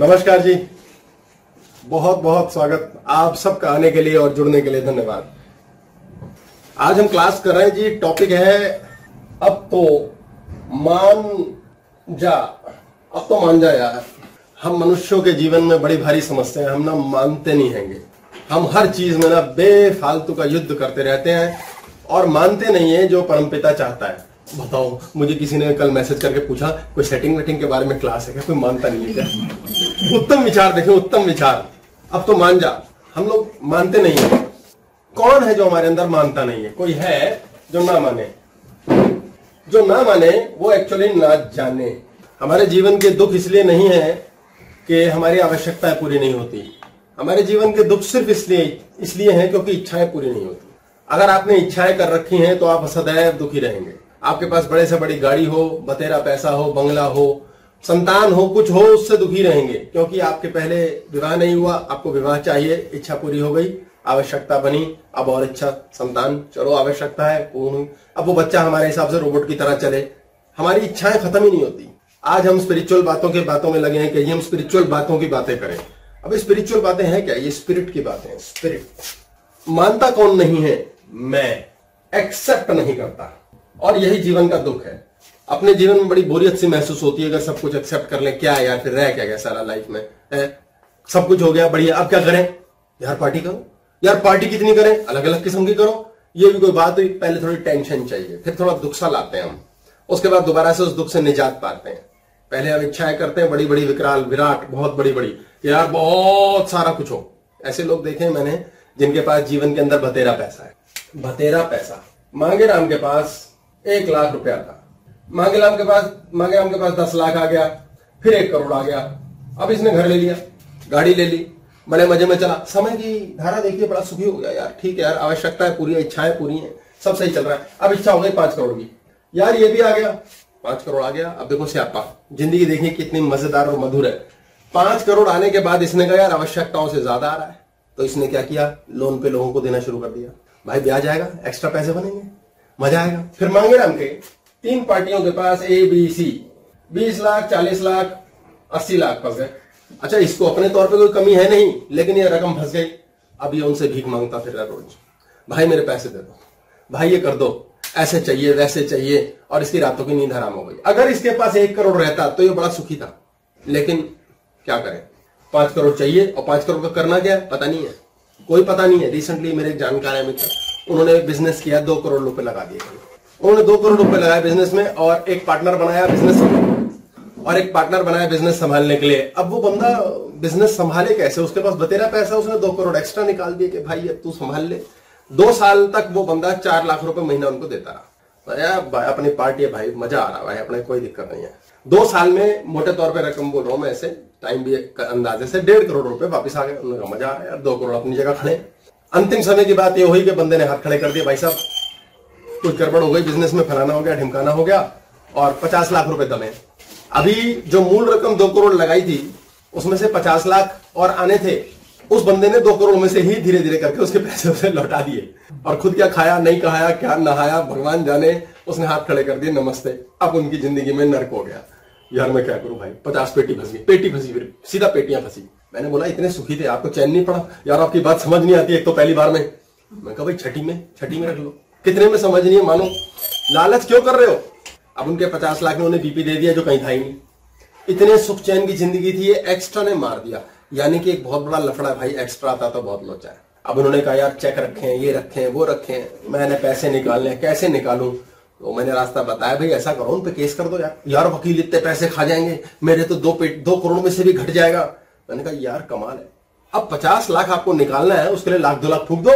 नमस्कार जी, बहुत बहुत स्वागत आप सबका आने के लिए और जुड़ने के लिए धन्यवाद। आज हम क्लास कर रहे हैं जी, टॉपिक है अब तो मान जा। अब तो मान जा यार, हम मनुष्यों के जीवन में बड़ी भारी समस्या है, हम ना मानते नहीं हैंगे। हम हर चीज में ना बेफालतू का युद्ध करते रहते हैं और मानते नहीं है जो परमपिता चाहता है। बताओ, मुझे किसी ने कल मैसेज करके पूछा कोई सेटिंग वेटिंग के बारे में क्लास है क्या, कोई मानता नहीं है क्या। उत्तम विचार देखिए, उत्तम विचार। अब तो मान जा, हम लोग मानते नहीं है। कौन है जो हमारे अंदर मानता नहीं है? कोई है जो ना माने। जो ना माने वो एक्चुअली ना जाने। हमारे जीवन के दुख इसलिए नहीं है कि हमारी आवश्यकताएं पूरी नहीं होती। हमारे जीवन के दुख सिर्फ इसलिए है क्योंकि इच्छाएं पूरी नहीं होती। अगर आपने इच्छाएं कर रखी हैं तो आप सदैव दुखी रहेंगे। आपके पास बड़े से बड़ी गाड़ी हो, बतेरा पैसा हो, बंगला हो, संतान हो, कुछ हो, उससे दुखी रहेंगे क्योंकि आपके पहले विवाह नहीं हुआ। आपको विवाह चाहिए, इच्छा पूरी हो गई, आवश्यकता बनी, अब और इच्छा, संतान, चलो आवश्यकता है पूर्ण। अब वो बच्चा हमारे हिसाब से रोबोट की तरह चले। हमारी इच्छाएं खत्म ही नहीं होती। आज हम स्पिरिचुअल बातों में लगे हैं कि हम स्पिरिचुअल बातों की बातें करें। अब स्पिरिचुअल बातें हैं क्या? ये स्पिरिट की बातें हैं। स्पिरिट मानता कौन नहीं है? मैं एक्सेप्ट नहीं करता। और यही जीवन का दुख है। अपने जीवन में बड़ी बोरियत सी महसूस होती है अगर सब कुछ एक्सेप्ट कर ले। क्या है यार, फिर रह क्या गया सारा लाइफ में है? सब कुछ हो गया, बढ़िया, अब क्या करें यार? पार्टी करो यार, पार्टी कितनी करें, अलग अलग किस्म की करो, ये भी कोई बात हुई। पहले थोड़ी टेंशन चाहिए, फिर थोड़ा दुख सा लाते हैं हम, उसके बाद दोबारा से उस दुख से निजात पाते हैं। पहले हम इच्छाएं करते हैं बड़ी बड़ी, विकराल विराट, बहुत बड़ी बड़ी, यार बहुत सारा कुछ हो। ऐसे लोग देखे मैंने जिनके पास जीवन के अंदर बतेरा पैसा है, बतेरा पैसा। मांगेराम के पास 1 लाख रुपया था, मांगेराम के पास 10 लाख आ गया, फिर 1 करोड़ आ गया, अब इसने घर ले लिया, गाड़ी ले ली, बड़े मजे में चला। समय की धारा देखिए, बड़ा सुखी हो गया यार, ठीक है यार, आवश्यकताएं पूरी है, इच्छाएं पूरी हैं, सब सही चल रहा है। अब इच्छा हो गई 5 करोड़ की, यार ये भी आ गया, 5 करोड़ आ गया। अब देखो स्यापा, जिंदगी देखिए कितनी मजेदार और मधुर है। 5 करोड़ आने के बाद इसने कहा यार आवश्यकताओं से ज्यादा आ रहा है, तो इसने क्या किया, लोन पे लोगों को देना शुरू कर दिया। भाई ब्याज आएगा, एक्स्ट्रा पैसे बनेंगे, मजा आएगा। फिर मांगेराम के 3 पार्टियों के पास ABC 20 लाख, 40 लाख, 80 लाख फंस गए। अच्छा, इसको अपने तौर पे कोई कमी है नहीं, लेकिन ये रकम फंस गई। अब ये उनसे भीख मांगता फिर रोज, भाई मेरे पैसे दे दो, भाई ये कर दो, ऐसे चाहिए वैसे चाहिए, और इसकी रातों की नींद हराम हो गई। अगर इसके पास 1 करोड़ रहता तो ये बड़ा सुखी था, लेकिन क्या करें, 5 करोड़ चाहिए, और 5 करोड़ का करना क्या पता नहीं है, कोई पता नहीं है। रिसेंटली मेरे एक जानकार है मित्र, उन्होंने बिजनेस किया, 2 करोड़ रुपए लगा दिए। उन्होंने 2 करोड़ रुपए लगाया बिजनेस में, और एक पार्टनर बनाया बिजनेस, और एक पार्टनर बनाया बिजनेस संभालने के लिए। अब वो बंदा बिजनेस संभाले कैसे, उसके पास बतेरा पैसा, उसने 2 करोड़ एक्स्ट्रा निकाल दिए कि भाई अब तू संभाल ले। 2 साल तक वो बंदा 4 लाख रुपए महीना उनको देता रहा। अपनी पार्टी है भाई, मजा आ रहा भाई, अपने कोई दिक्कत नहीं है। 2 साल में मोटे तौर पर रकम बोल रहा हूं मैं, ऐसे टाइम भी अंदाजे से 1.5 करोड़ रुपए वापस आ गए। उन्होंने कहा मजा आ यार, 2 करोड़ अपनी जगह खड़े। अंतिम समय की बात यह हुई कि बंदे ने हाथ खड़े कर दिए, भाई साहब कुछ गड़बड़ हो गई, बिजनेस में फलाना हो गया, ढिमकाना हो गया, और 50 लाख रुपए दमे। अभी जो मूल रकम 2 करोड़ लगाई थी उसमें से 50 लाख और आने थे। उस बंदे ने 2 करोड़ में से ही धीरे धीरे करके उसके पैसे उसे लौटा दिए, और खुद क्या खाया, नहीं खाया, क्या नहाया, भगवान जाने, उसने हाथ खड़े कर दिए, नमस्ते। अब उनकी जिंदगी में नर्क हो गया। यार मैं क्या करूं भाई, 50 पेटी फंसी, पेटी फंसी, फिर सीधा पेटियां फंसी। मैंने बोला इतने सुखी थे, आपको चैन नहीं पड़ा? यार आपकी बात समझ नहीं आती, एक तो पहली बार में। मैं कहा भाई छठी में रख लो, कितने में समझ नहीं है, मानो लालच क्यों कर रहे हो। अब उनके 50 लाख में उन्हें बीपी दे दिया जो कहीं था ही नहीं। इतने सुख चैन की जिंदगी थी, ये एक्स्ट्रा ने मार दिया। यानी कि एक बहुत बड़ा लफड़ा भाई, एक्स्ट्रा आता तो बहुत लोचा है। अब उन्होंने कहा यार चेक रखे, ये रखे, वो रखे, मैंने पैसे निकालने, कैसे निकालू? तो मैंने रास्ता बताया, भाई ऐसा करो उन पे केस कर दो यार, यार वकील इतने पैसे खा जाएंगे मेरे, तो 2 करोड़ में से भी घट जाएगा। मैंने कहा यार कमाल है, अब 50 लाख आपको निकालना है, उसके लिए 1-2 लाख फूंक दो,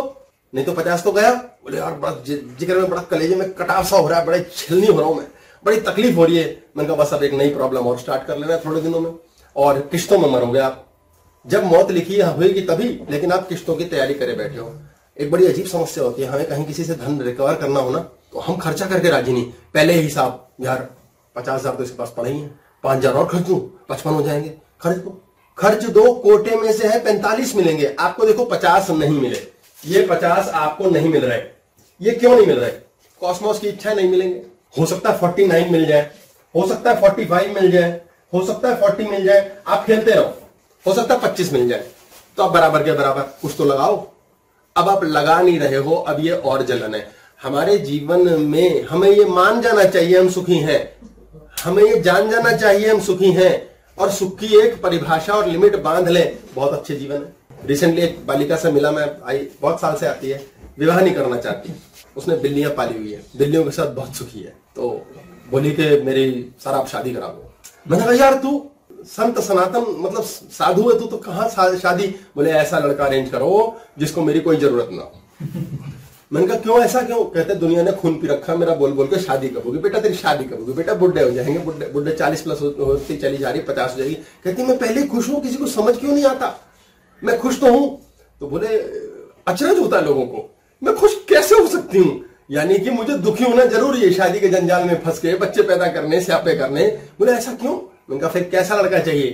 नहीं तो 50 तो गया। बोले यार बड़ा जिक्र में, बड़ा कलेजे में कटाव सा हो रहा है, बड़े छिलनी हो रहा हूं मैं, बड़ी तकलीफ हो रही है। मैंने कहा बस अब एक नई प्रॉब्लम और स्टार्ट कर लेना थोड़े दिनों में, और किश्तों में मरोगे आप। जब मौत लिखी होगी तभी, लेकिन आप किश्तों की तैयारी करे बैठे हो। एक बड़ी अजीब समस्या होती है, हमें कहीं किसी से धन रिकवर करना हो ना, तो हम खर्चा करके राजी नहीं। पहले ही साहब यार 50,000 तो इसके पास पड़े ही है, 5,000 और खर्च दूं, 55 हो जाएंगे। खर्च दो, कोटे में से है 45 मिलेंगे आपको, देखो 50 नहीं मिले, ये 50 आपको नहीं मिल रहे। ये क्यों नहीं मिल रहे? कॉस्मोस की इच्छा नहीं मिलेंगे। हो सकता है 49 मिल जाए, हो सकता है 45 मिल जाए, हो सकता है 40 मिल जाए। आप खेलते रहो, हो सकता है 25 मिल जाए, तो आप बराबर के बराबर कुछ तो लगाओ। अब आप लगा नहीं रहे हो, अब ये और जलन है। हमारे जीवन में हमें ये मान जाना चाहिए हम सुखी हैं, हमें ये जान जाना चाहिए हम सुखी हैं, और सुख की एक परिभाषा और लिमिट बांध लें, बहुत अच्छे जीवन है। रिसेंटली एक बालिका से मिला मैं, आई बहुत साल से आती है, विवाह नहीं करना चाहती, उसने बिल्लियां पाली हुई है, बिल्लियों के साथ बहुत सुखी है। तो बोली कि मेरी सारा आप शादी करा दो। मैंने कहा यार तू संत सनातन मतलब साधु है तू, तो कहाँ शादी? बोले ऐसा लड़का अरेंज करो जिसको मेरी कोई जरूरत ना हो। मैंने कहा क्यों, ऐसा क्यों? कहते दुनिया ने खून पी रखा मेरा, बोल बोल के शादी कब होगी बेटा, तेरी शादी कब होगी बेटा, बुढ़े हो जाएंगे, बुढ़े 40+ होती चली जा रही, 50 हो जाएगी। कहती मैं पहले खुश हूं, किसी को समझ क्यों नहीं आता, मैं खुश तो हूं। तो बोले अचरज होता है लोगों को, मैं खुश कैसे हो सकती हूँ, यानी कि मुझे दुखी होना जरूरी है, शादी के जंजाल में फंस के बच्चे पैदा करने, स्यापे करने। बोले ऐसा क्यों? मैंने कहा फिर कैसा लड़का चाहिए?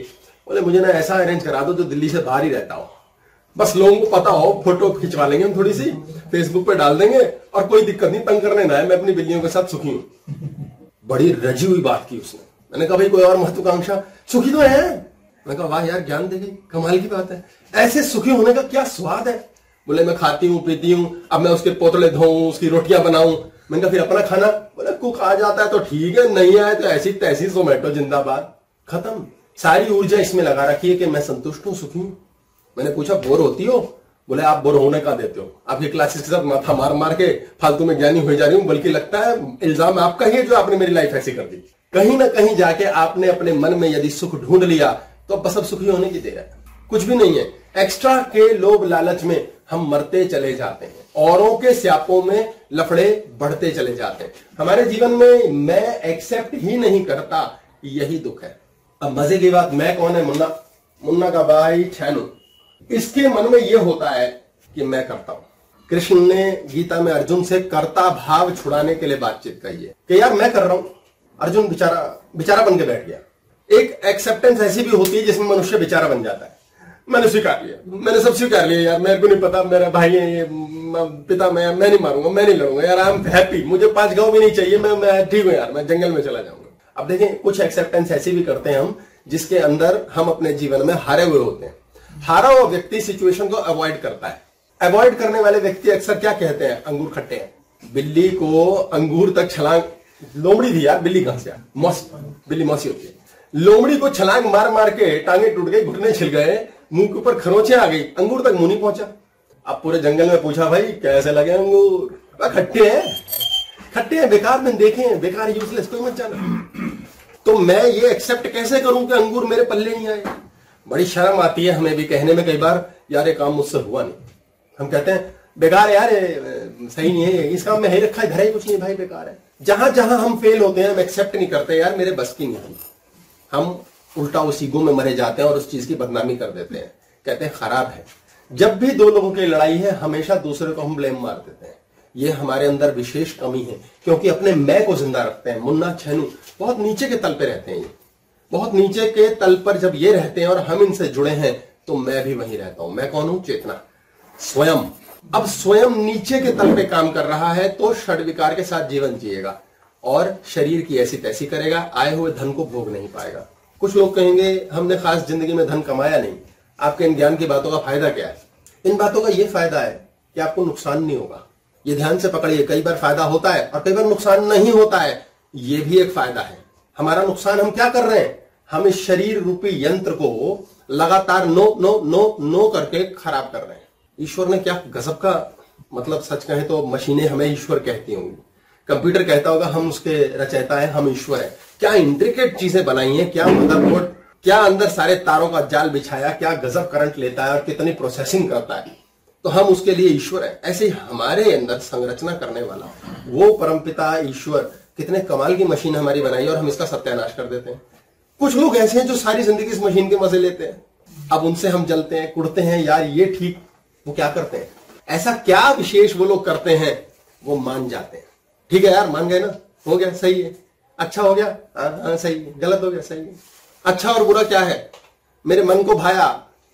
बोले मुझे ना ऐसा अरेंज करा दो जो दिल्ली से बाहर ही रहता हो, बस लोगों को पता हो, फोटो खिंचवा लेंगे हम, थोड़ी सी फेसबुक पे डाल देंगे, और कोई दिक्कत नहीं, तंग करने ना है, मैं अपनी बिल्लियों के साथ सुखी हूँ। बड़ी रजी हुई बात की उसने। मैंने कहा भाई कोई और महत्वाकांक्षा? सुखी तो है। मैंने कहा वाह यार ज्ञान दे गई, कमाल की बात है, ऐसे सुखी होने का क्या स्वाद है। बोले मैं खाती हूँ पीती हूँ, अब मैं उसके पोतले धोऊं, उसकी रोटियां बनाऊं। मैंने कहा फिर अपना खाना? बोले कुक आ जाता है तो ठीक है, नहीं आए तो ऐसी तैसी, जोमेटो जिंदाबाद। खत्म, सारी ऊर्जा इसमें लगा रखी है कि मैं संतुष्ट हूँ, सुखी हूँ। मैंने पूछा बोर होती हो? बोले आप बोर होने का देते हो, आपके क्लासेस के साथ माथा मार मार के फालतू में ज्ञानी हो जा रही हूँ, बल्कि लगता है इल्जाम आपका ही है जो आपने मेरी लाइफ ऐसी कर दी। कहीं ना कहीं जाके आपने अपने मन में यदि सुख ढूंढ लिया तो बस अब सुखी होने की देर है, कुछ भी नहीं है। एक्स्ट्रा के लोभ लालच में हम मरते चले जाते हैं, औरों के स्यापों में लफड़े बढ़ते चले जाते हैं। हमारे जीवन में मैं एक्सेप्ट ही नहीं करता, यही दुख है। अब मजे की बात, मैं कौन है? मुन्ना, मुन्ना का भाई छैनू। इसके मन में यह होता है कि मैं करता हूं। कृष्ण ने गीता में अर्जुन से कर्ता भाव छुड़ाने के लिए बातचीत कही है कि यार मैं कर रहा हूं। अर्जुन बेचारा बेचारा बन के बैठ गया। एक एक्सेप्टेंस ऐसी भी होती है जिसमें मनुष्य बेचारा बन जाता है। मैंने स्वीकार लिया, मैंने सब स्वीकार लिया, यार मेरे को नहीं पता, मेरा भाई है ये, पिता मैं नहीं मारूंगा, मैं नहीं लड़ूंगा, यार आई एम हैप्पी, मुझे 5 गांव भी नहीं चाहिए, मैं ठीक हूं यार, मैं जंगल में चला जाऊंगा। अब देखें कुछ एक्सेप्टेंस ऐसी भी करते हैं हम जिसके अंदर हम अपने जीवन में हारे हुए होते हैं। हारा हुआ व्यक्ति सिचुएशन को अवॉइड करता है। अवॉइड करने वाले व्यक्ति अक्सर क्या कहते हैं, अंगूर खट्टे हैं। बिल्ली को अंगूर तक छलांग, लोमड़ी थी यार, बिल्ली कहां से यार, मौसी, बिल्ली मौसी होती है। लोमड़ी को छलांग मार मार के टांगे टूट गई, घुटने छिल गए, मुंह के ऊपर खरोंचे आ गई, अंगूर तक मुंह नहीं पहुंचा। अब पूरे जंगल में पूछा भाई कैसे लगे अंगूर? खट्टे हैं, खट्टे हैं, बेकार, मैंने देखे हैं, बेकार, यूजलेस, कोई मत जाना। तो मैं ये एक्सेप्ट कैसे करूं कि अंगूर मेरे पल्ले नहीं आए? बड़ी शर्म आती है हमें भी कहने में कई बार, यार ये काम मुझसे हुआ नहीं। हम कहते हैं बेकार है यार, सही नहीं है, इस काम में ही रखा है, धरा ही कुछ नहीं भाई, बेकार है। जहां जहां हम फेल होते हैं हम एक्सेप्ट नहीं करते, यार मेरे बस की नहीं, हम उल्टा उसी गो में मरे जाते हैं और उस चीज की बदनामी कर देते हैं, कहते हैं खराब है। जब भी दो लोगों की लड़ाई है हमेशा दूसरे को हम ब्लेम मार देते हैं। ये हमारे अंदर विशेष कमी है क्योंकि अपने मैं को जिंदा रखते हैं। मुन्ना छैनू बहुत नीचे के तल पे रहते हैं, ये बहुत नीचे के तल पर जब ये रहते हैं और हम इनसे जुड़े हैं तो मैं भी वहीं रहता हूं। मैं कौन हूं? चेतना स्वयं। अब स्वयं नीचे के तल पे काम कर रहा है तो षड्विकार के साथ जीवन जिएगा और शरीर की ऐसी तैसी करेगा, आए हुए धन को भोग नहीं पाएगा। कुछ लोग कहेंगे हमने खास जिंदगी में धन कमाया नहीं। आपके इन ज्ञान की बातों का फायदा क्या है? इन बातों का यह फायदा है कि आपको नुकसान नहीं होगा। ये ध्यान से पकड़िए, कई बार फायदा होता है और कई बार नुकसान नहीं होता है, ये भी एक फायदा है। हमारा नुकसान हम क्या कर रहे हैं, हम इस शरीर रूपी यंत्र को लगातार नो नो नो नो करके खराब कर रहे हैं। ईश्वर ने क्या गजब का, मतलब सच कहें तो मशीनें हमें ईश्वर कहती होंगी, कंप्यूटर कहता होगा हम उसके रचयिता है, हम ईश्वर है। क्या इंट्रिकेट चीजें बनाई हैं, क्या मदरबोर्ड, क्या अंदर सारे तारों का जाल बिछाया, क्या गजब करंट लेता है और कितनी प्रोसेसिंग करता है, तो हम उसके लिए ईश्वर है। ऐसे ही हमारे अंदर संरचना करने वाला वो परमपिता ईश्वर कितने कमाल की मशीन हमारी बनाई और हम इसका सत्यानाश कर देते हैं। कुछ लोग ऐसे हैं जो सारी जिंदगी इस मशीन के मजे लेते हैं। अब उनसे हम जलते हैं, कुड़ते हैं, यार ये ठीक, वो क्या करते हैं, ऐसा क्या विशेष वो लोग करते हैं, वो मान जाते हैं। ठीक है यार मान गए ना, हो गया सही है, अच्छा हो गया, हाँ सही है, गलत हो गया सही है। अच्छा और बुरा क्या है, मेरे मन को भाया,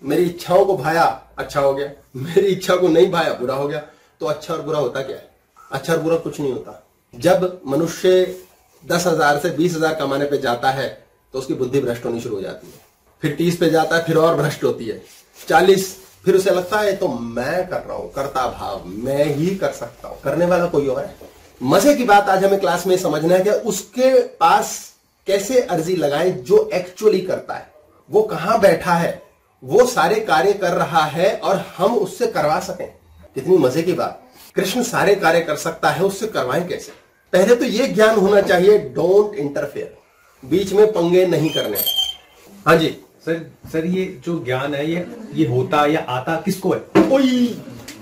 मेरी इच्छाओं को भाया, अच्छा हो गया, मेरी इच्छा को नहीं भाया, बुरा हो गया। तो अच्छा और बुरा होता क्या है, अच्छा और बुरा कुछ नहीं होता। जब मनुष्य 10,000 से 20,000 कमाने पर जाता है तो उसकी बुद्धि भ्रष्ट होनी शुरू हो जाती है, फिर 30 पे जाता है, फिर और भ्रष्ट होती है 40, फिर उसे लगता है तो मैं कर रहा हूं, कर्ता भाव, मैं ही कर सकता हूं, करने वाला कोई और है। मजे की बात आज हमें क्लास में समझना है कि उसके पास कैसे अर्जी लगाएं जो एक्चुअली करता है, वो कहां बैठा है, वो सारे कार्य कर रहा है और हम उससे करवा सकें। कितनी मजे की बात, कृष्ण सारे कार्य कर सकता है, उससे करवाएं कैसे। पहले तो ये ज्ञान होना चाहिए, डोंट इंटरफेयर, बीच में पंगे नहीं करने। हाँ जी सर ये जो ज्ञान है ये होता या आता किसको है?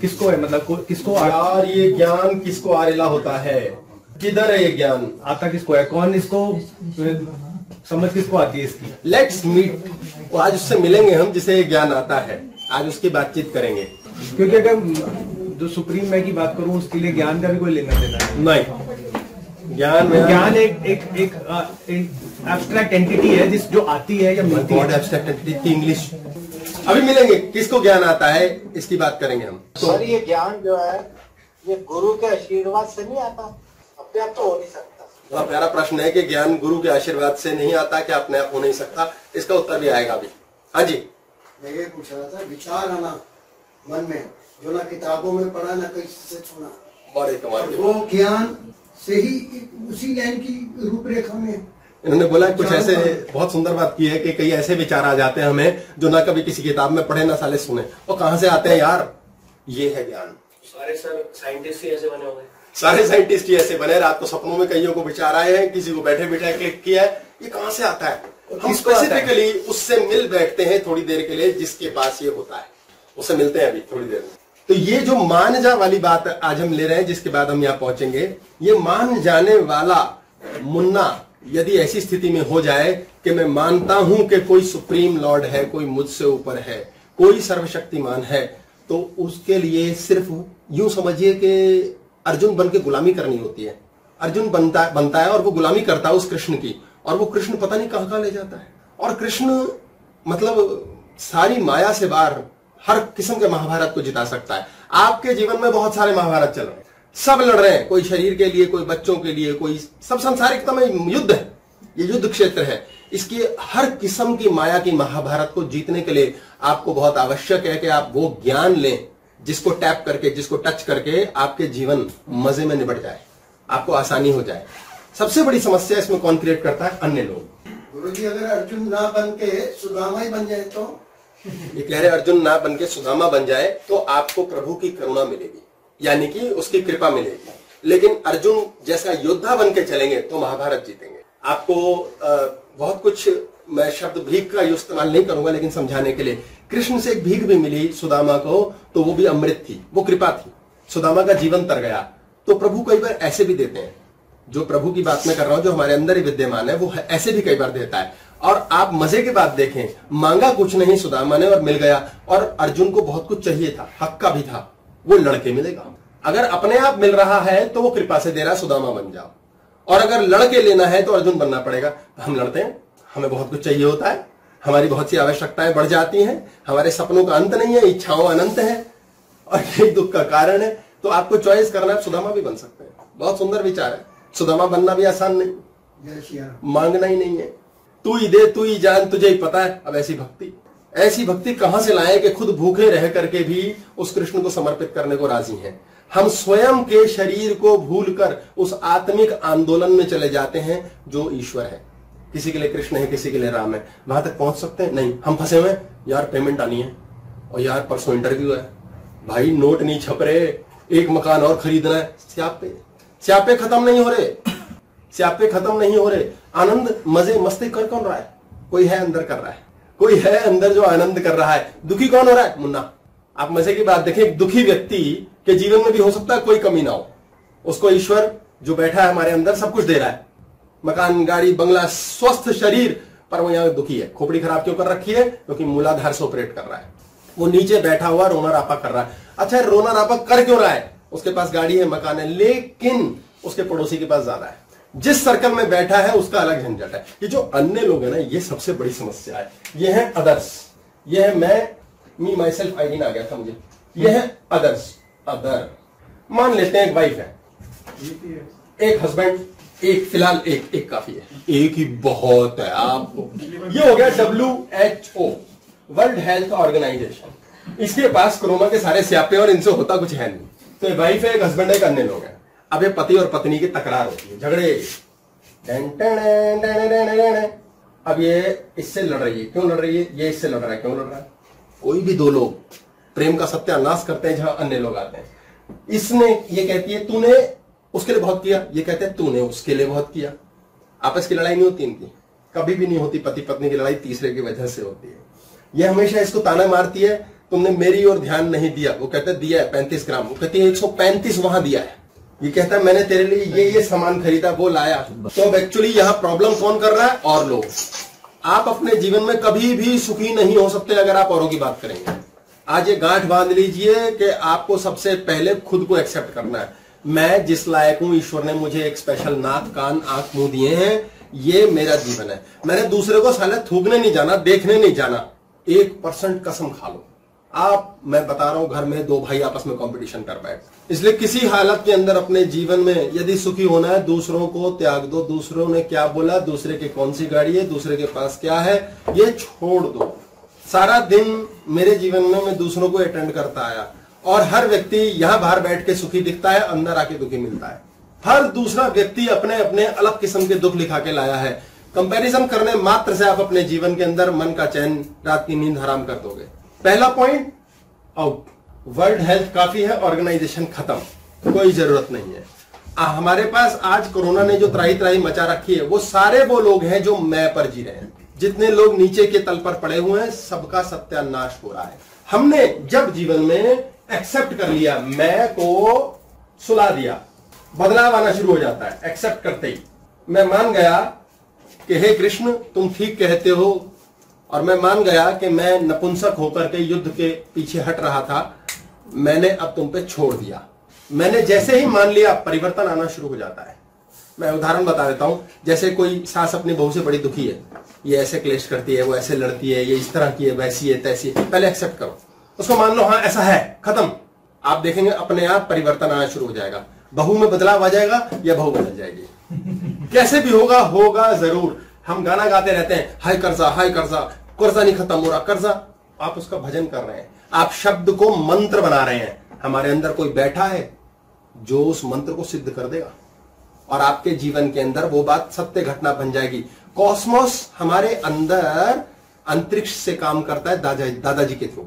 किसको है मतलब किसको यार ये ज्ञान किसको आरेला होता है, किधर है ये ज्ञान, आता किसको है, कौन इसको समझ किसको आती है इसकी। लेट्स मीट, तो आज उससे मिलेंगे हम जिसे ये ज्ञान आता है, आज उसकी बातचीत करेंगे। क्योंकि अगर जो सुप्रीम मैं की बात करूं उसके लिए ज्ञान का भी कोई लेना देना नहीं, ज्ञान एक एब्स्ट्रैक्ट एंटिटी है जिस जो आती है या मिलती है, एब्स्ट्रैक्ट एंटिटी की इंग्लिश। अभी मिलेंगे किसको ज्ञान आता है इसकी बात करेंगे हम। सर ये ज्ञान जो है ये गुरु के आशीर्वाद से नहीं आता, अपने आप तो हो नहीं सकता। बड़ा प्यारा प्रश्न है कि ज्ञान गुरु के आशीर्वाद से नहीं आता कि अपने आप हो नहीं सकता, इसका उत्तर भी आएगा अभी। हाँ जी मैं ये पूछ रहा था, विचार आना मन में जो ना किताबों में पढ़ा ना कहीं से सुना, बड़े कमाल, वो ज्ञान से ही उसी लाइन की रूपरेखा में। इन्होंने बोला कुछ ऐसे बहुत सुंदर बात की है कि कई ऐसे विचार आ जाते हैं हमें जो ना कभी किसी किताब में पढ़े ना साले सुने, और कहां से आते हैं यार, ये है ज्ञान। सारे साइंटिस्ट ही ऐसे बने होंगे, सारे साइंटिस्ट ही ऐसे बने, रात को सपनों में कईयों को विचार आए हैं, किसी को बैठे बैठे क्लिक किया है, ये कहां से आता है। हम स्पेसिफिकली उससे मिल बैठते हैं थोड़ी देर के लिए जिसके पास ये होता है, उससे मिलते हैं अभी थोड़ी देर में। तो ये जो मान जा वाली बात आज हम ले रहे हैं जिसके बाद हम यहाँ पहुंचेंगे, ये मान जाने वाला मुन्ना यदि ऐसी स्थिति में हो जाए कि मैं मानता हूं कि कोई सुप्रीम लॉर्ड है, कोई मुझसे ऊपर है, कोई सर्वशक्तिमान है, तो उसके लिए सिर्फ यूं समझिए कि अर्जुन बन के गुलामी करनी होती है। अर्जुन बनता है और वो गुलामी करता है उस कृष्ण की, और वो कृष्ण पता नहीं कहां कहां ले जाता है। और कृष्ण मतलब सारी माया से बाहर हर किस्म के महाभारत को जिता सकता है। आपके जीवन में बहुत सारे महाभारत चल रहे हैं, सब लड़ रहे हैं, कोई शरीर के लिए, कोई बच्चों के लिए, कोई सब सांसारिकता में युद्ध है, ये युद्ध क्षेत्र है। इसकी हर किस्म की माया की महाभारत को जीतने के लिए आपको बहुत आवश्यक है कि आप वो ज्ञान लें जिसको टैप करके, जिसको टच करके आपके जीवन मजे में निबट जाए, आपको आसानी हो जाए। सबसे बड़ी समस्या इसमें कौन क्रिएट करता है? अन्य लोग। गुरु जी अगर अर्जुन ना बन के सुदामा ही बन जाए तो ये कह रहे अर्जुन ना बन के सुदामा बन जाए तो आपको प्रभु की करुणा मिलेगी, यानी कि उसकी कृपा मिलेगी। लेकिन अर्जुन जैसा योद्धा बन के चलेंगे तो महाभारत जीतेंगे। आपको बहुत कुछ, मैं शब्द भीख का इस्तेमाल नहीं करूंगा लेकिन समझाने के लिए, कृष्ण से एक भीख भी मिली सुदामा को तो वो भी अमृत थी, वो कृपा थी, सुदामा का जीवन तर गया। तो प्रभु कई बार ऐसे भी देते हैं, जो प्रभु की बात में कर रहा हूं जो हमारे अंदर ही विद्यमान है, वो ऐसे भी कई बार देता है। और आप मजे की बात देखें, मांगा कुछ नहीं सुदामा ने और मिल गया, और अर्जुन को बहुत कुछ चाहिए था, हक का भी था, वो लड़के मिलेगा। अगर अपने आप मिल रहा है तो वो कृपा से दे रहा है, सुदामा बन जाओ, और अगर लड़के लेना है तो अर्जुन बनना पड़ेगा। हम लड़ते हैं, हमें बहुत कुछ चाहिए होता है, हमारी बहुत सी आवश्यकताएं बढ़ जाती हैं, हमारे सपनों का अंत नहीं है, इच्छाओं अनंत है, और ये दुख का कारण है। तो आपको चॉइस करना है, आप सुदामा भी बन सकते हैं, बहुत सुंदर विचार है। सुदामा बनना भी आसान नहीं, मांगना ही नहीं है, तू ही दे, तू ही जान, तुझे ही पता है। अब ऐसी भक्ति कहां से लाए कि खुद भूखे रह करके भी उस कृष्ण को समर्पित करने को राजी हैं। हम स्वयं के शरीर को भूलकर उस आत्मिक आंदोलन में चले जाते हैं जो ईश्वर है। किसी के लिए कृष्ण है, किसी के लिए राम है, वहां तक पहुंच सकते हैं? नहीं, हम फंसे हुए हैं यार, पेमेंट आनी है और यार परसों इंटरव्यू है, भाई नोट नहीं छप रहे, एक मकान और खरीदना है, स्यापे खत्म नहीं हो रहे, स्यापे खत्म नहीं हो रहे। आनंद मजे मस्ती कर कौन रहा है? कोई है अंदर कर रहा है, कोई है अंदर जो आनंद कर रहा है। दुखी कौन हो रहा है? मुन्ना। आप मजे की बात देखें, एक दुखी व्यक्ति के जीवन में भी हो सकता है कोई कमी ना हो, उसको ईश्वर जो बैठा है हमारे अंदर सब कुछ दे रहा है, मकान, गाड़ी, बंगला, स्वस्थ शरीर, पर वो यहाँ दुखी है। खोपड़ी खराब क्यों कर रखी है? क्योंकि मूलाधार से ऑपरेट कर रहा है, वो नीचे बैठा हुआ रोना रापा कर रहा है। अच्छा, रोना रापा कर क्यों रहा है? उसके पास गाड़ी है, मकान है, लेकिन उसके पड़ोसी के पास ज्यादा है, जिस सर्कल में बैठा है उसका अलग झंझट है। ये जो अन्य लोग हैं ना, ये सबसे बड़ी समस्या है। ये है अदर्स, ये है मी माई सेल्फ आई आ गया था मुझे, ये है अदर्स। अदर मान लेते हैं एक वाइफ है, एक हस्बैंड, एक फिलहाल एक काफी है, एक ही बहुत है आपको। ये हो गया WHO वर्ल्ड हेल्थ ऑर्गेनाइजेशन। इसके पास कोरोना के सारे स्यापे और इनसे होता कुछ है नहीं। तो वाइफ है, एक हस्बैंड है, एक अन्य लोग हैं। अब ये पति और पत्नी की तकरार होती है, झगड़े। अब ये इससे लड़ रही है, क्यों लड़ रही है? ये इससे लड़ रहा है, क्यों लड़ रहा है? कोई भी दो लोग प्रेम का सत्यानाश करते हैं जहां अन्य लोग आते हैं। इसने ये कहती है तूने उसके लिए बहुत किया, ये कहते हैं तूने उसके लिए बहुत किया। आपस की लड़ाई नहीं होती इनकी, कभी भी नहीं होती। पति पत्नी की लड़ाई तीसरे की वजह से होती है। यह हमेशा इसको ताना मारती है, तुमने मेरी ओर ध्यान नहीं दिया। वो कहता है दिया है 35 ग्राम, वो कहती है 135 वहां दिया है। ये कहता है मैंने तेरे लिए ये सामान खरीदा, वो लाया। तो अब एक्चुअली यहाँ प्रॉब्लम कौन कर रहा है? और लोग। आप अपने जीवन में कभी भी सुखी नहीं हो सकते अगर आप औरों की बात करेंगे। आज ये गांठ बांध लीजिए कि आपको सबसे पहले खुद को एक्सेप्ट करना है। मैं जिस लायक हूं, ईश्वर ने मुझे एक स्पेशल नाक कान आंख मुंह दिए हैं, ये मेरा जीवन है। मैंने दूसरे को साले थूकने नहीं जाना, देखने नहीं जाना। 1% कसम खा लो आप, मैं बता रहा हूं, घर में दो भाई आपस में कंपटीशन कर बैठे। इसलिए किसी हालत के अंदर अपने जीवन में यदि सुखी होना है, दूसरों को त्याग दो। दूसरों ने क्या बोला, दूसरे के कौन सी गाड़ी है, दूसरे के पास क्या है, ये छोड़ दो। सारा दिन मेरे जीवन में मैं दूसरों को अटेंड करता आया और हर व्यक्ति यहां बाहर बैठ के सुखी दिखता है, अंदर आके दुखी मिलता है। हर दूसरा व्यक्ति अपने अपने अलग किस्म के दुख लिखा के लाया है। कंपैरिजन करने मात्र से आप अपने जीवन के अंदर मन का चैन, रात की नींद हराम कर दोगे। पहला पॉइंट आउट। वर्ल्ड हेल्थ काफी है, ऑर्गेनाइजेशन खत्म, कोई जरूरत नहीं है। हमारे पास आज कोरोना ने जो त्राही त्राही मचा रखी है, वो सारे वो लोग हैं जो मैं पर जी रहे हैं। जितने लोग नीचे के तल पर पड़े हुए हैं, सबका सत्यानाश हो रहा है। हमने जब जीवन में एक्सेप्ट कर लिया, मैं को सुला दिया, बदलाव आना शुरू हो जाता है। एक्सेप्ट करते ही मैं मान गया कि हे कृष्ण तुम ठीक कहते हो, और मैं मान गया कि मैं नपुंसक होकर के युद्ध के पीछे हट रहा था, मैंने अब तुम पे छोड़ दिया। मैंने जैसे ही मान लिया, परिवर्तन आना शुरू हो जाता है। मैं उदाहरण बता देता हूं। जैसे कोई सास अपनी बहू से बड़ी दुखी है, ये ऐसे क्लेश करती है, वो ऐसे लड़ती है, ये इस तरह की है, वैसी है, तैसी है। पहले एक्सेप्ट करो, उसको मान लो, हाँ ऐसा है, खत्म। आप देखेंगे अपने आप परिवर्तन आना शुरू हो जाएगा। बहू में बदलाव आ जाएगा या बहू बदल जाएगी। कैसे भी होगा, होगा जरूर। हम गाना गाते रहते हैं, हाय कर्जा हाय कर्जा, कर्जा नहीं खत्म हो रहा कर्जा। आप उसका भजन कर रहे हैं, आप शब्द को मंत्र बना रहे हैं। हमारे अंदर कोई बैठा है जो उस मंत्र को सिद्ध कर देगा, और आपके जीवन के अंदर वो बात सत्य घटना बन जाएगी। कॉस्मोस हमारे अंदर अंतरिक्ष से काम करता है, दादाजी के थ्रू।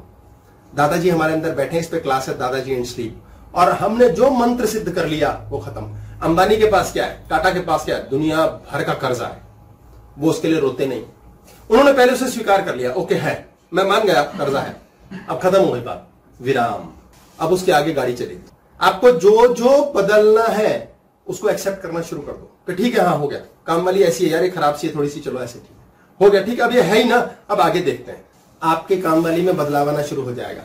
दादाजी हमारे अंदर बैठे, इस पे क्लास है दादाजी एंड स्लीप। और हमने जो मंत्र सिद्ध कर लिया वो खत्म। अंबानी के पास क्या है, टाटा के पास क्या है, दुनिया भर का कर्जा है। वो उसके लिए रोते नहीं, उन्होंने पहले उसे स्वीकार कर लिया। ओके है, मैं मान गया कर्जा है, अब खत्म हो गई बात, विराम। अब उसके आगे गाड़ी चलेगी। आपको जो जो बदलना है उसको एक्सेप्ट करना शुरू कर दो कि ठीक है, हाँ हो गया। काम वाली ऐसी है यार, ये खराब सी है थोड़ी सी, चलो ऐसे ठीक है, हो गया ठीक है, अब ये है ही ना, अब आगे देखते हैं। आपके काम वाली में बदलाव आना शुरू हो जाएगा,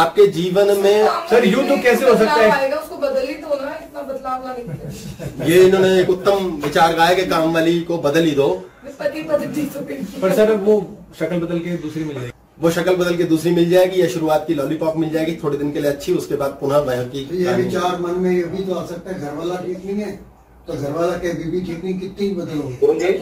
आपके जीवन में। सर यूं तो कैसे हो सकता है, उसको बदल ही दो ना, इतना बदलाव ला नहीं। ये इन्होंने एक उत्तम विचार गाया कि काम वाली को बदल ही दो। पर सर वो शक्ल बदल के दूसरी मिल जाएगी, वो शक्ल बदल के दूसरी मिल जाएगी, या शुरुआत की लॉलीपॉप मिल जाएगी थोड़े दिन के लिए अच्छी, उसके बाद पुनः वह की। ये विचार मन में ये भी तो आ सकता है, घर वाला ठीक नहीं है तो घर वाला के बीवी ठीक नहीं, कितनी बदलोगे।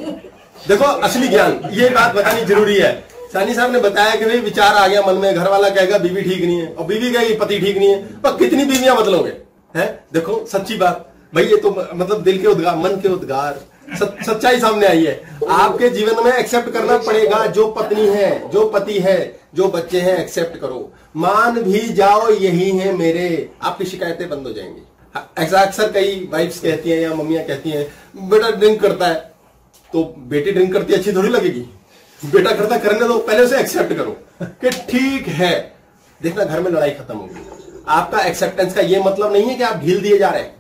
देखो असली ज्ञान, ये बात बतानी जरूरी है। सानी साहब ने बताया कि भाई विचार आ गया मन में, घर वाला कहेगा बीवी ठीक नहीं है, और बीवी कहेगी पति ठीक नहीं है, पर कितनी बीवियां बदलोगे हैं? देखो सच्ची बात भाई, ये तो मतलब दिल के उद्गार, मन के उद्गार, सच्चाई सामने आई है। आपके जीवन में एक्सेप्ट करना पड़ेगा। जो पत्नी है, जो पति है, जो बच्चे हैं, एक्सेप्ट करो, मान भी जाओ यही है मेरे, आपकी शिकायतें बंद हो जाएंगी। ऐसा अक्सर कई वाइफ्स कहती हैं या मम्मियां कहती हैं, बेटा ड्रिंक करता है, तो बेटी ड्रिंक करती अच्छी थोड़ी लगेगी। बेटा करता, करने दो, पहले उसे एक्सेप्ट करो कि ठीक है। देखना घर में लड़ाई खत्म होगी। आपका एक्सेप्टेंस का ये मतलब नहीं है कि आप ढील दिए जा रहे हैं।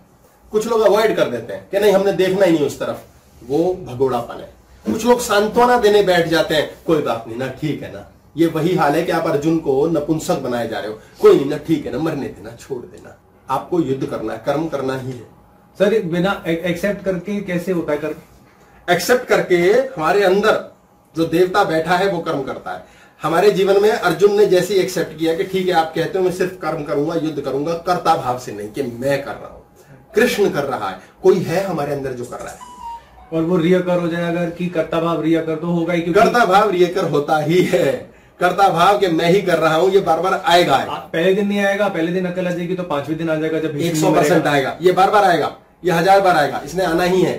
कुछ लोग अवॉइड कर देते हैं कि नहीं हमने देखना ही नहीं उस तरफ, वो भगोड़ापन है। कुछ लोग सांत्वना देने बैठ जाते हैं, कोई बात नहीं ना, ठीक है ना। ये वही हाल है कि आप अर्जुन को नपुंसक बनाए जा रहे हो, कोई नहीं ना, ठीक है ना, मरने देना, छोड़ देना। आपको युद्ध करना है, कर्म करना ही है। सर बिना एक्सेप्ट करके कैसे होता है कर्म? एक्सेप्ट करके हमारे अंदर जो देवता बैठा है वो कर्म करता है। हमारे जीवन में अर्जुन ने जैसे ही एक्सेप्ट किया कि ठीक है आप कहते हो मैं सिर्फ कर्म करूंगा, युद्ध करूंगा, कर्ता भाव से नहीं कि मैं कर रहा हूं, कृष्ण कर रहा है, कोई है हमारे अंदर जो कर रहा है। और वो रियकर हो जाए अगर कि कर्ता भाव रियकर तो होगा ही, क्योंकि कर्ता भाव रियकर होता ही है। कर्ता भाव के मैं ही कर रहा हूँ ये बार बार आएगा, पहले दिन नहीं आएगा, पहले दिन अकल आ जाएगी तो पांचवें दिन आ जाएगा, जब 100% आएगा, ये बार बार आएगा, ये 1000 बार आएगा, इसने आना ही है।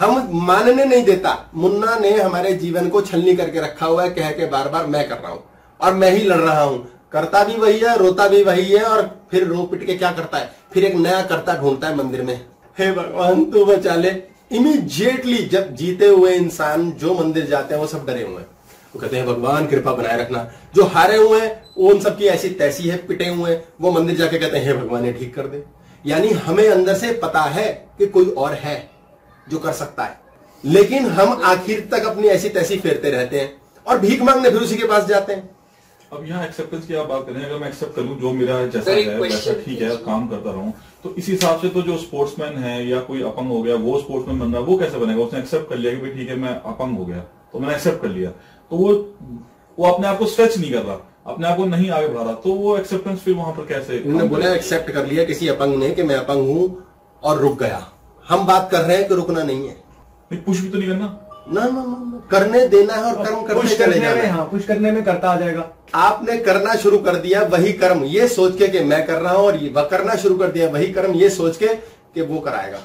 हम मानने नहीं देता। मुन्ना ने हमारे जीवन को छलनी करके रखा हुआ है, कह के बार बार मैं कर रहा हूँ और मैं ही लड़ रहा हूँ। करता भी वही है, रोता भी वही है, और फिर रो पिट के क्या करता है, फिर एक नया करता ढूंढता है मंदिर में, हे भगवान तू बचा ले। इमीडिएटली जब जीते हुए इंसान जो मंदिर जाते हैं वो सब डरे हुए हैं, वो कहते हैं भगवान कृपा बनाए रखना। जो हारे हुए हैं वो उन सबकी ऐसी तैसी है, पिटे हुए हैं, वो मंदिर जाके कहते हैं हे भगवान ये ठीक कर दे। यानी हमें अंदर से पता है कि कोई और है जो कर सकता है, लेकिन हम आखिर तक अपनी ऐसी तैसी फेरते रहते हैं और भीख मांगने फिर उसी के पास जाते हैं। अब यहाँ एक्सेप्टेंस की आप बात करें, अगर मैं एक्सेप्ट करूं जो मेरा जैसा है वैसा ठीक है, काम करता रहूं, तो इस हिसाब से तो जो स्पोर्ट्समैन है या कोई अपंग हो गया वो स्पोर्ट्समैन बन रहा है, वो कैसे बनेगा? उसने एक्सेप्ट कर लिया कि भाई ठीक है मैं अपंग हो गया, तो मैंने एक्सेप्ट कर लिया, तो वो अपने आप को स्ट्रेच नहीं कर रहा, अपने आप को नहीं आगे बढ़ा रहा, तो वो एक्सेप्टेंस फिर वहां पर कैसे? उन्होंने बोला एक्सेप्ट कर लिया किसी अपंग ने कि मैं अपंग हूं और रुक गया। हम बात कर रहे हैं कि रुकना नहीं है, पुश भी तो नहीं करना, ना ना ना करने देना है और कर्म करने चले जाना है। हाँ, पुश करने में करता आ जाएगा। आपने करना शुरू कर दिया वही कर्म ये सोच के कि मैं कर रहा हूं, और वह करना शुरू कर दिया वही कर्म ये सोच के कि वो कराएगा।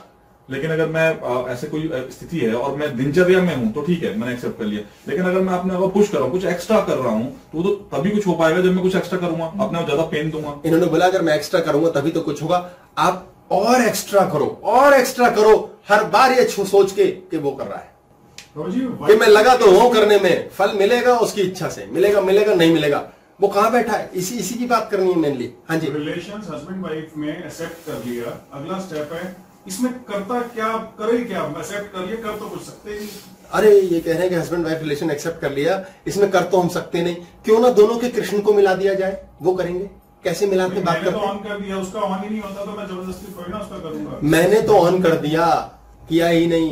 लेकिन अगर मैं ऐसे कोई स्थिति है और मैं दिनचर्या में हूं तो ठीक है मैंने एक्सेप्ट कर लिया, लेकिन अगर मैं अपने आप पुश कर रहा हूँ, कुछ एक्स्ट्रा कर रहा हूँ, तो वो तभी कुछ हो पाएगा जब मैं कुछ एक्स्ट्रा करूंगा, अपने आप ज्यादा पेन दूंगा। इन्होंने बोला अगर मैं एक्स्ट्रा करूंगा तभी तो कुछ होगा। आप और एक्स्ट्रा करो और एक्स्ट्रा करो, हर बार ये सोच के वो कर रहा है कि मैं लगा तो हूं करने में, फल मिलेगा उसकी इच्छा से, मिलेगा मिलेगा नहीं मिलेगा, वो कहां बैठा है, इसी की बात करनी है मेनली। हाँ जी, रिलेशंस हस्बैंड वाइफ में एक्सेप्ट कर लिया, अगला स्टेप है इसमें करता क्या करे, क्या एक्सेप्ट कर लिया, कर तो कुछ सकते ही। अरे ये कह रहे हैं कि हस्बैंड वाइफ रिलेशन एक्सेप्ट कर लिया, इसमें कर तो हम सकते नहीं, क्यों ना दोनों के कृष्ण को मिला दिया जाए, वो करेंगे। कैसे मिलाते बात करते, ऑन कर दिया, उसका ऑन ही नहीं होता तो मैं जबरदस्ती थोड़ी ना उसका करूंगा, मैंने तो ऑन कर दिया, किया ही नहीं,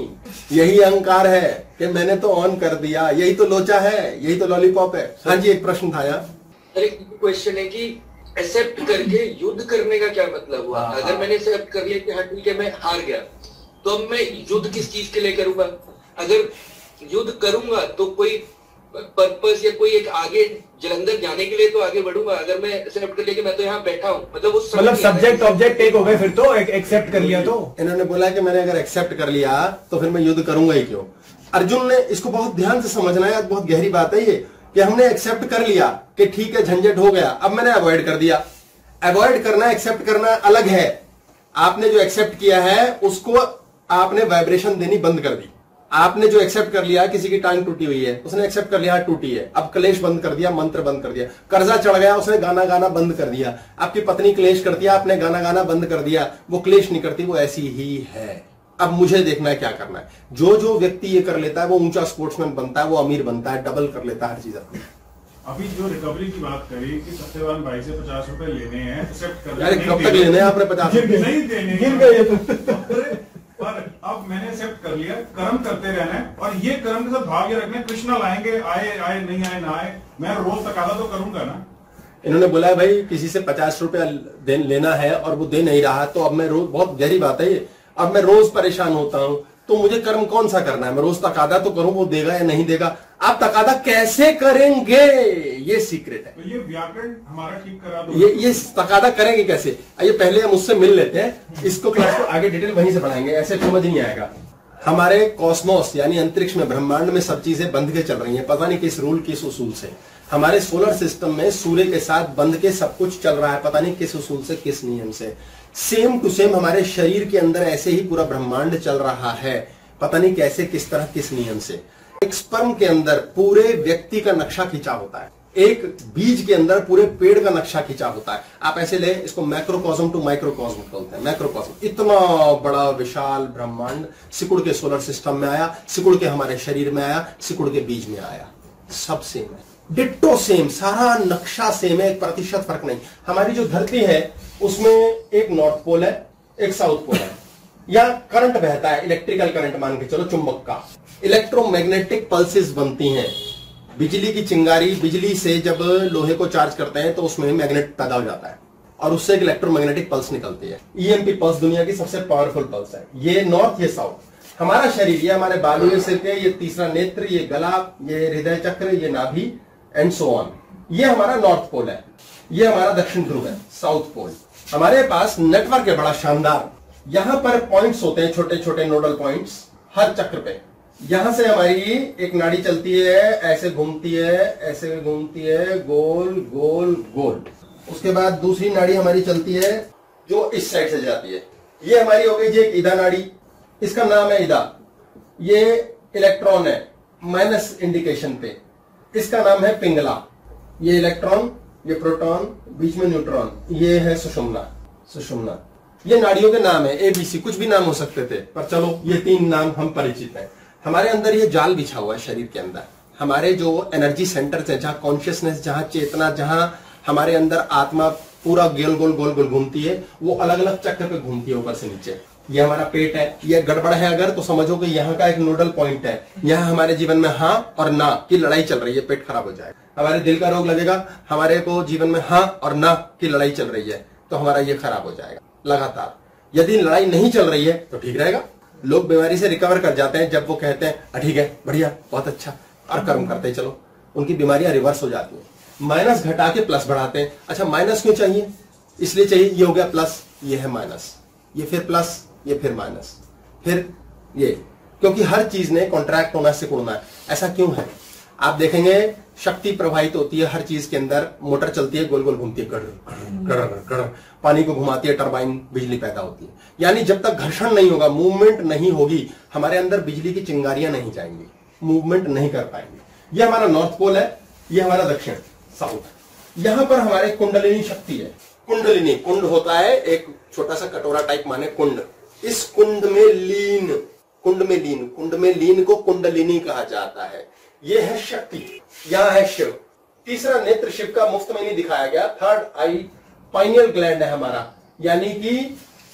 यही अहंकार है कि मैंने तो ऑन कर दिया, यही तो लोचा है, यही तो लॉलीपॉप है। हाँ जी, एक प्रश्न था यार, एक क्वेश्चन है कि एक्सेप्ट करके युद्ध करने का क्या मतलब हुआ? अगर मैंने एक्सेप्ट कर लिया कि हाँ ठीक है मैं हार गया, तो अब मैं युद्ध किस चीज के लिए करूंगा? अगर युद्ध करूंगा तो कोई पर्पस या कोई एक आगे जलंधर जाने के लिए तो आगे बढ़ूंगा। अगर मैं एक्सेप्ट कर लिया कि मैं तो यहाँ बैठा हूँ, मतलब सब्जेक्ट ऑब्जेक्ट एक हो गए, फिर तो एक्सेप्ट कर लिया। तो इन्होंने बोला कि मैंने अगर एक्सेप्ट कर लिया तो फिर मैं युद्ध करूंगा ही क्यों। अर्जुन ने इसको बहुत ध्यान से समझना है, बहुत गहरी बात है ये, कि हमने एक्सेप्ट कर लिया कि ठीक है झंझट हो गया, अब मैंने अवॉइड कर दिया। अवॉइड करना एक्सेप्ट करना अलग है। आपने जो एक्सेप्ट किया है उसको आपने वाइब्रेशन देनी बंद कर दी। आपने जो एक्सेप्ट कर लिया, किसी की टांग टूटी हुई है, उसने एक्सेप्ट कर लिया टूटी है, अब कलेश बंद कर दिया, मंत्र बंद कर दिया। कर्जा चढ़ गया, उसने गाना गाना बंद कर दिया। आपकी पत्नी क्लेश करती है, आपने गाना गाना बंद कर दिया, वो क्लेश नहीं करती, वो ऐसी ही है। अब मुझे देखना है क्या करना है। जो जो व्यक्ति ये कर लेता है वो ऊंचा स्पोर्ट्समैन बनता है, वो अमीर बनता है, डबल कर लेता है हर चीज अपनी। अभी जो रिकवरी की बात करी कि सत्यवान भाई से 50 रुपए लेने हैं, एक्सेप्ट कर लिया, कब तक लेने हैं आपने 50 पर, अब मैंने एक्सेप्ट कर लिया, कर्म करते रहना है, और ये कर्म के साथ भाग्य रखना है। कृष्ण लाएंगे, आए आए नहीं आए ना आए, मैं रोज तकादा तो करूंगा ना। इन्होंने बोला भाई किसी से 50 रुपया लेना है और वो दे नहीं रहा, तो अब मैं रोज, बहुत गहरी बात है ये, अब मैं रोज परेशान होता हूँ, तो मुझे कर्म कौन सा करना है? मैं रोज तकादा तो करूँ, वो देगा या नहीं देगा। आप तकादा कैसे करेंगे ये सीक्रेट है, तो ये व्याकरण हमारा ठीक करा दो। ये तकादा करेंगे कैसे? ये पहले हम उससे मिल लेते हैं, इसको क्लास को आगे डिटेल वहीं से पढ़ाएंगे, ऐसे समझ नहीं आएगा। हमारे कॉस्मोस यानी अंतरिक्ष में, ब्रह्मांड में सब चीजें बंध के चल रही हैं, पता नहीं किस रूल किस उसूल से। हमारे सोलर सिस्टम में सूर्य के साथ बंध के सब कुछ चल रहा है, पता नहीं किस उसूल से, किस नियम से। सेम टू सेम हमारे शरीर के अंदर ऐसे ही पूरा ब्रह्मांड चल रहा है, पता नहीं कैसे, किस तरह, किस नियम से। एक स्पर्म के अंदर पूरे व्यक्ति का नक्शा खींचा होता है, एक बीज के अंदर पूरे पेड़ का नक्शा खींचा होता है। आप ऐसे ले, इसको मैक्रोकॉस्म टू माइक्रोकॉस्म बोलते हैं। मैक्रोकॉस्म इतना बड़ा विशाल ब्रह्मांड सिकुड़ के सोलर सिस्टम में आया, सिकुड़ के हमारे शरीर में आया, सिकुड़ के बीज में आया, सब सेम है, डिट्टो सेम, सारा नक्शा सेम है, 1% फर्क नहीं। हमारी जो धरती है उसमें एक नॉर्थ पोल है, एक साउथ पोल है, या करंट बहता है, इलेक्ट्रिकल करंट मान के चलो, चुंबक का, इलेक्ट्रोमैग्नेटिक पल्सेस बनती हैं। बिजली की चिंगारी, बिजली से जब लोहे को चार्ज करते हैं तो उसमें मैग्नेट पैदा हो जाता है और उससे एक इलेक्ट्रोमैग्नेटिक पल्स निकलती है। ईएमपी पल्स दुनिया की सबसे पावरफुल पल्स है। ये नॉर्थ, ये साउथ। हमारा शरीर, ये हमारे बालू, ये सिर के, ये तीसरा नेत्र, ये गला, ये हृदय चक्र, ये नाभि एंड सो ऑन, ये हमारा नॉर्थ पोल है, ये हमारा दक्षिण ध्रुव है, साउथ पोल। हमारे पास नेटवर्क है बड़ा शानदार, यहां पर पॉइंट्स होते हैं छोटे छोटे नोडल पॉइंट्स हर चक्र पे। यहां से हमारी एक नाड़ी चलती है, ऐसे घूमती है, ऐसे घूमती है, गोल गोल गोल। उसके बाद दूसरी नाड़ी हमारी चलती है जो इस साइड से जाती है, ये हमारी हो गई जी एक इदा नाड़ी, इसका नाम है इदा। ये इलेक्ट्रॉन है माइनस इंडिकेशन पे, इसका नाम है पिंगला। ये इलेक्ट्रॉन, ये प्रोटॉन, बीच में न्यूट्रॉन, ये है सुषुम्ना। सुषुम्ना, ये नाड़ियों के नाम है, एबीसी, कुछ भी नाम हो सकते थे, पर चलो ये तीन नाम हम परिचित हैं। हमारे अंदर ये जाल बिछा हुआ है शरीर के अंदर। हमारे जो एनर्जी सेंटर्स है, जहाँ कॉन्शियसनेस, जहाँ चेतना, जहाँ हमारे अंदर आत्मा पूरा गोल गोल गोल गोल घूमती है, वो अलग अलग चक्कर पे घूमती है ऊपर से नीचे। ये हमारा पेट है, ये गड़बड़ है अगर तो समझो कि यहाँ का एक नोडल पॉइंट है, यहाँ हमारे जीवन में हाँ और ना की लड़ाई चल रही है, पेट खराब हो जाएगा। हमारे दिल का रोग लगेगा, हमारे को जीवन में हाँ और ना की लड़ाई चल रही है तो हमारा ये खराब हो जाएगा लगातार। यदि लड़ाई नहीं चल रही है तो ठीक रहेगा। लोग बीमारी से रिकवर कर जाते हैं जब वो कहते हैं ठीक है, बढ़िया, बहुत अच्छा, और कर्म करते हैं, चलो उनकी बीमारियां रिवर्स हो जाती है। माइनस घटा के प्लस बढ़ाते हैं। अच्छा, माइनस क्यों चाहिए? इसलिए चाहिए, ये हो गया प्लस, ये है माइनस, ये फिर प्लस, ये फिर माइनस, फिर ये, क्योंकि हर चीज ने कॉन्ट्रैक्ट होना, सिकुड़ना है। ऐसा क्यों है? आप देखेंगे शक्ति प्रवाहित होती है हर चीज के अंदर, मोटर चलती है, गोल गोल घूमती है, पानी को घुमाती है, टरबाइन, बिजली पैदा होती है। यानी जब तक घर्षण नहीं होगा, मूवमेंट नहीं होगी, हमारे अंदर बिजली की चिंगारियां नहीं जाएंगी, मूवमेंट नहीं कर पाएंगे। ये हमारा नॉर्थ पोल है, ये हमारा दक्षिण, साउथ। यहां पर हमारे कुंडलिनी शक्ति है। कुंडलिनी, कुंड होता है एक छोटा सा कटोरा टाइप, माने कुंड। इस कुंड में लीन, कुंड में लीन, कुंड में लीन को कुंडलिनी कहा जाता है। ये है शक्ति, यहाँ है शिव। तीसरा नेत्र शिव का मुफ्त में नहीं दिखाया गया, थर्ड आई पाइनियल ग्लैंड है हमारा, यानी कि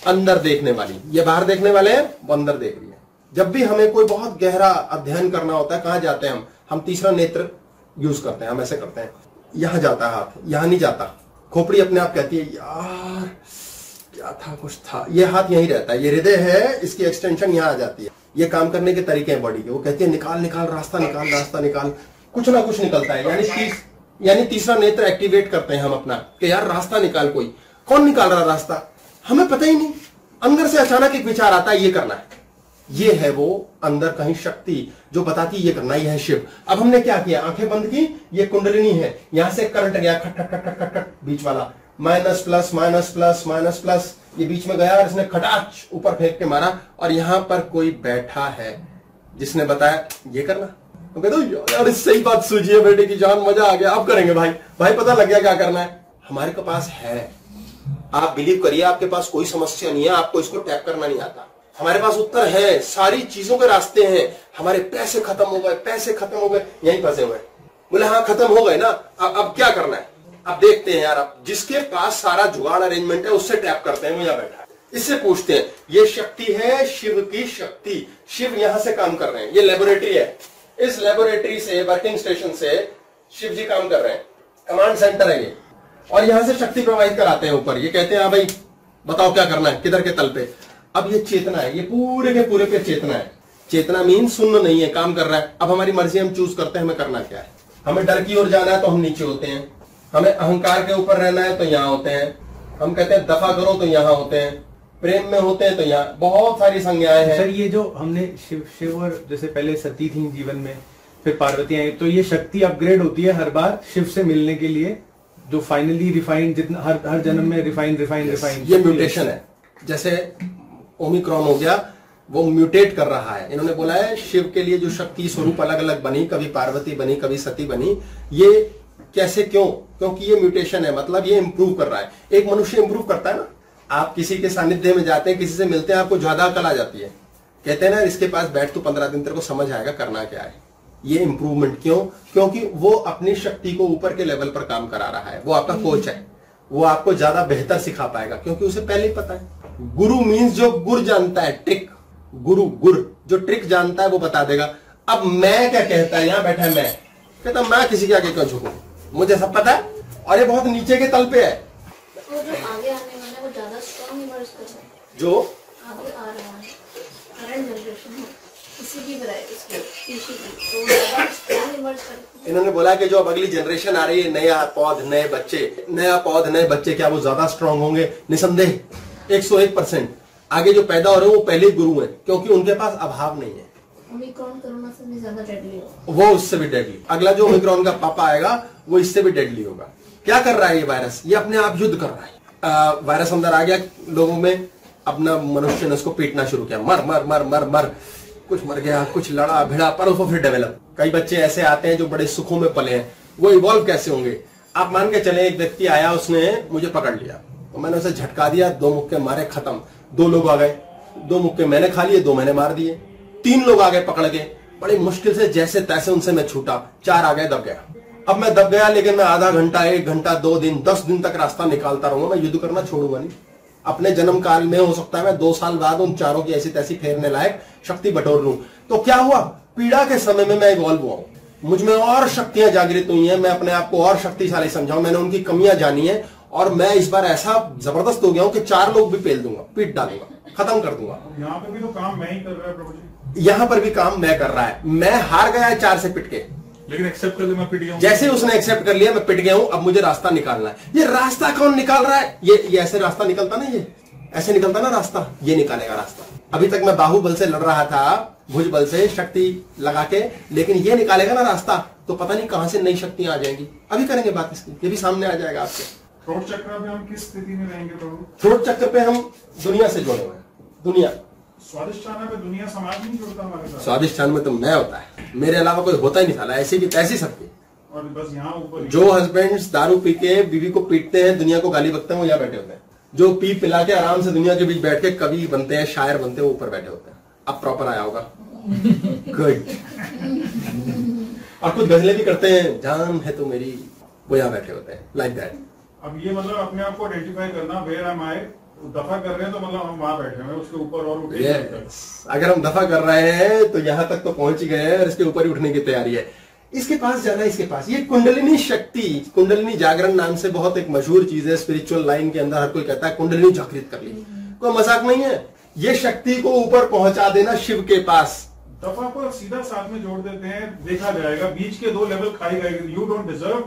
अंदर देखने वाली। ये बाहर देखने वाले हैं, वो अंदर देख रही है। जब भी हमें कोई बहुत गहरा अध्ययन करना होता है, कहाँ जाते हैं हम तीसरा नेत्र यूज करते हैं। हम ऐसे करते हैं, यहाँ जाता है हाथ, यहाँ नहीं जाता। खोपड़ी अपने आप कहती है यार क्या था, कुछ था, ये हाथ यहीं रहता है। ये हृदय है, इसकी एक्सटेंशन यहाँ आ जाती है। ये काम करने के तरीके हैं बॉडी के। वो कहती है निकाल निकाल, रास्ता निकाल, रास्ता निकाल, कुछ ना कुछ निकलता है। यानी तीसरा नेत्र एक्टिवेट करते हैं हम अपना कि यार रास्ता निकाल, कोई कौन निकाल रहा रास्ता, हमें पता ही नहीं। अंदर से अचानक एक विचार आता है, ये करना है। ये है वो अंदर कहीं शक्ति जो बताती ये करना, ये है शिव। अब हमने क्या किया, आंखें बंद की, ये कुंडलिनी है, यहां से करंट गया, खट खट खट खट खट, बीच वाला minus plus minus plus minus plus, ये बीच में गया और इसने खटाच ऊपर फेंक के मारा। और यहां पर कोई बैठा है जिसने बताया ये करना। तो कहते यार सही बात सूझी है बेटे की जान, मजा आ गया, अब करेंगे भाई, भाई पता लग गया क्या करना है। हमारे के पास है, आप बिलीव करिए, आपके पास कोई समस्या नहीं है, आपको इसको टैप करना नहीं आता। हमारे पास उत्तर है, सारी चीजों के रास्ते हैं। हमारे पैसे खत्म हो गए, पैसे खत्म हो गए, यहीं फंसे हुए। बोले हाँ खत्म हो गए ना, अब क्या करना है, अब देखते हैं यार। अब जिसके पास सारा जुगाड़ अरेंजमेंट है उससे टैप करते हैं, वो यहाँ बैठा है, इससे पूछते हैं। ये शक्ति है शिव की शक्ति, शिव यहाँ से काम कर रहे हैं। ये लेबोरेटरी है, इस लेबोरेटरी से, वर्किंग स्टेशन से शिव जी काम कर रहे हैं, कमांड सेंटर है ये। और यहाँ से शक्ति प्रोवाइड कराते हैं ऊपर। ये कहते हैं हाँ भाई बताओ क्या करना है, किधर के तल पे। अब ये चेतना है, ये पूरे के पूरे पे चेतना है। चेतना मीन सुन्न नहीं है, काम कर रहा है। अब हमारी मर्जी, हम चूज करते हैं हमें करना क्या है। हमें डर की ओर जाना है तो हम नीचे होते हैं, हमें अहंकार के ऊपर रहना है तो यहाँ होते हैं, हम कहते हैं दफा करो तो यहाँ होते हैं, प्रेम में होते हैं तो यहाँ। बहुत सारी संज्ञाएं हैं सर। ये जो हमने शिव और जैसे पहले सती थी जीवन में, फिर पार्वती आई, तो ये शक्ति अपग्रेड होती है हर बार शिव से मिलने के लिए, जो फाइनली रिफाइंड, जितना हर जन्म में रिफाइंड रिफाइंड रिफाइंड। ये म्यूटेशन है, जैसे ओमिक्रॉन हो गया, वो म्यूटेट कर रहा है। इन्होंने बोला है शिव के लिए जो शक्ति स्वरूप अलग अलग बनी, कभी पार्वती बनी, कभी सती बनी, ये कैसे, क्यों? क्योंकि ये म्यूटेशन है, मतलब ये इंप्रूव कर रहा है। एक मनुष्य इंप्रूव करता है ना। आप किसी के सानिध्य में जाते हैं, किसी से मिलते हैं, आपको ज्यादा अकल आ जाती है, कहते हैं ना इसके पास बैठ तो 15 दिन तेरे को समझ आएगा करना क्या है। ये इंप्रूवमेंट क्यों? क्योंकि वो अपनी शक्ति को ऊपर के लेवल पर काम करा रहा है, वो आपका कोच है, वो आपको ज्यादा बेहतर सिखा पाएगा क्योंकि उसे पहले ही पता है। गुरु मीन्स जो गुर जानता है, ट्रिक, गुरु गुर जो ट्रिक जानता है वो बता देगा। अब मैं क्या कहता है, यहां बैठा है मैं, कहता मैं किसी के आगे क्यों झुकूं, मुझे सब पता है। और ये बहुत नीचे के तल पे है, वो जो आगे आने वाला है वो ज्यादा स्ट्रांग इमर्ज कर रहा है, जो आगे आ रहा है, करंट जनरेशन है। इन्होंने बोला कि जो अब अगली जनरेशन आ रही है, नया पौध नए बच्चे क्या वो ज्यादा स्ट्रांग होंगे? निसंदेह 101% आगे जो पैदा हो रहे हैं वो पहले गुरु हैं, क्योंकि उनके पास अभाव नहीं है। वो उससे भी डेडली। अगला जो ओमिक्रॉन का पापा आएगा वो इससे भी डेडली होगा। क्या कर रहा है ये वायरस? ये अपने आप युद्ध कर रहा है। वायरस अंदर आ गया लोगों में, अपना मनुष्य ने उसको पीटना शुरू किया, मर मर मर मर मर, कुछ मर गया, कुछ लड़ा भिड़ा, पर उसको फिर डेवलप। कई बच्चे ऐसे आते हैं जो बड़े सुखों में पले हैं, वो इवॉल्व कैसे होंगे? आप मान के चले एक व्यक्ति आया, उसने मुझे पकड़ लिया तो मैंने उसे झटका दिया, 2 मुक्के मारे, खत्म। 2 लोग आ गए, 2 मुक्के मैंने खा लिए, 2 मैंने मार दिए, 3 लोग आ गए पकड़ के, बड़ी मुश्किल से जैसे तैसे उनसे मैं छूटा, 4 आ गए, दब गया। अब मैं दब गया, लेकिन मैं आधा घंटा, 1 घंटा, 2 दिन, 10 दिन तक रास्ता निकालता रहूंगा। मैं युद्ध करना छोड़ूंगा नहीं। अपने जन्म काल में हो सकता है मैं 2 साल बाद उन 4 की ऐसी तैसी फेरने लायक शक्ति बटोर लूं। तो क्या हुआ? पीड़ा के समय में मैं इवॉल्व हुआ हूं, मुझ में और शक्तियां जागृत हुई हैं, मैं अपने आप को और शक्तिशाली समझाऊं, मैंने उनकी कमियां जानी है, और मैं इस बार ऐसा जबरदस्त हो गया हूं कि 4 लोग भी पेल दूंगा, पीट डालूंगा, खत्म कर दूंगा। यहाँ पर भी तो काम मैं ही कर रहा है प्रभु जी, यहाँ पर भी काम मैं कर रहा है। मैं हार गया है 4 से पिट के, लेकिन एक्सेप्ट कर लिया, मैं पिट गया हूं। जैसे उसने एक्सेप्ट कर लिया, मैं पिट गया हूं, अब मुझे रास्ता निकालना है। ये रास्ता कौन निकाल रहा है? ये ऐसे रास्ता निकलता ना, ये ऐसे निकलता ना रास्ता, ये निकालेगा रास्ता। अभी तक मैं बाहुबल से लड़ रहा था, भुजबल से शक्ति लगा के, लेकिन ये निकालेगा ना रास्ता, तो पता नहीं कहां से नई शक्तियां आ जाएंगी। अभी करेंगे बात इसकी, ये भी सामने आ जाएगा आपके। थ्रोट चक्र में हम किस स्थिति में रहेंगे प्रभु? थ्रोट चक्र पे हम दुनिया से जुड़े हुए हैं। दुनिया स्वादिष्ट खाना में दुनिया समाज नहीं जुड़ता हमारे साथ। स्वादिष्ट खाना में तो मैं होता है, मेरे अलावा कोई होता ही नहीं साला, ऐसी की तैसी सबकी। और बस यहाँ ऊपर जो हस्बैंड्स दारू पी के बीवी को पीटते हैं, दुनिया को गाली बकते हैं, वो यहाँ बैठे होते हैं। जो पी पिला के आराम से दुनिया के बीच बैठ के कवि बनते हैं, शायर बनते हैं, वो ऊपर बैठे होते हैं। अब प्रॉपर आया होगा गुड। और कुछ गजलें भी करते हैं, जान है तो मेरी, वो यहाँ बैठे होते हैं, लाइक दैट। अब ये मतलब अपने आप को आइडेंटिफाई करना, वेयर एम आई, दफा कर रहे हैं तो मतलब हम वहां बैठे हैं, उसके ऊपर और उठे अगर हम दफा कर रहे हैं तो यहाँ तक तो पहुंच ही गए हैं, और इसके ऊपर ही उठने की तैयारी है, इसके पास जाना है, इसके पास। ये कुंडलिनी शक्ति, कुंडलिनी जागरण नाम से बहुत एक मशहूर चीज है, स्पिरिचुअल लाइन के अंदर हर कोई कहता है कुंडलिनी जागृत कर ली, कोई मजाक नहीं है। ये शक्ति को ऊपर पहुंचा देना शिव के पास। दफा को सीधा साथ में जोड़ देते हैं, देखा जाएगा, बीच के 2 लेवल खाई जाएगी, यू डोंट डिजर्व,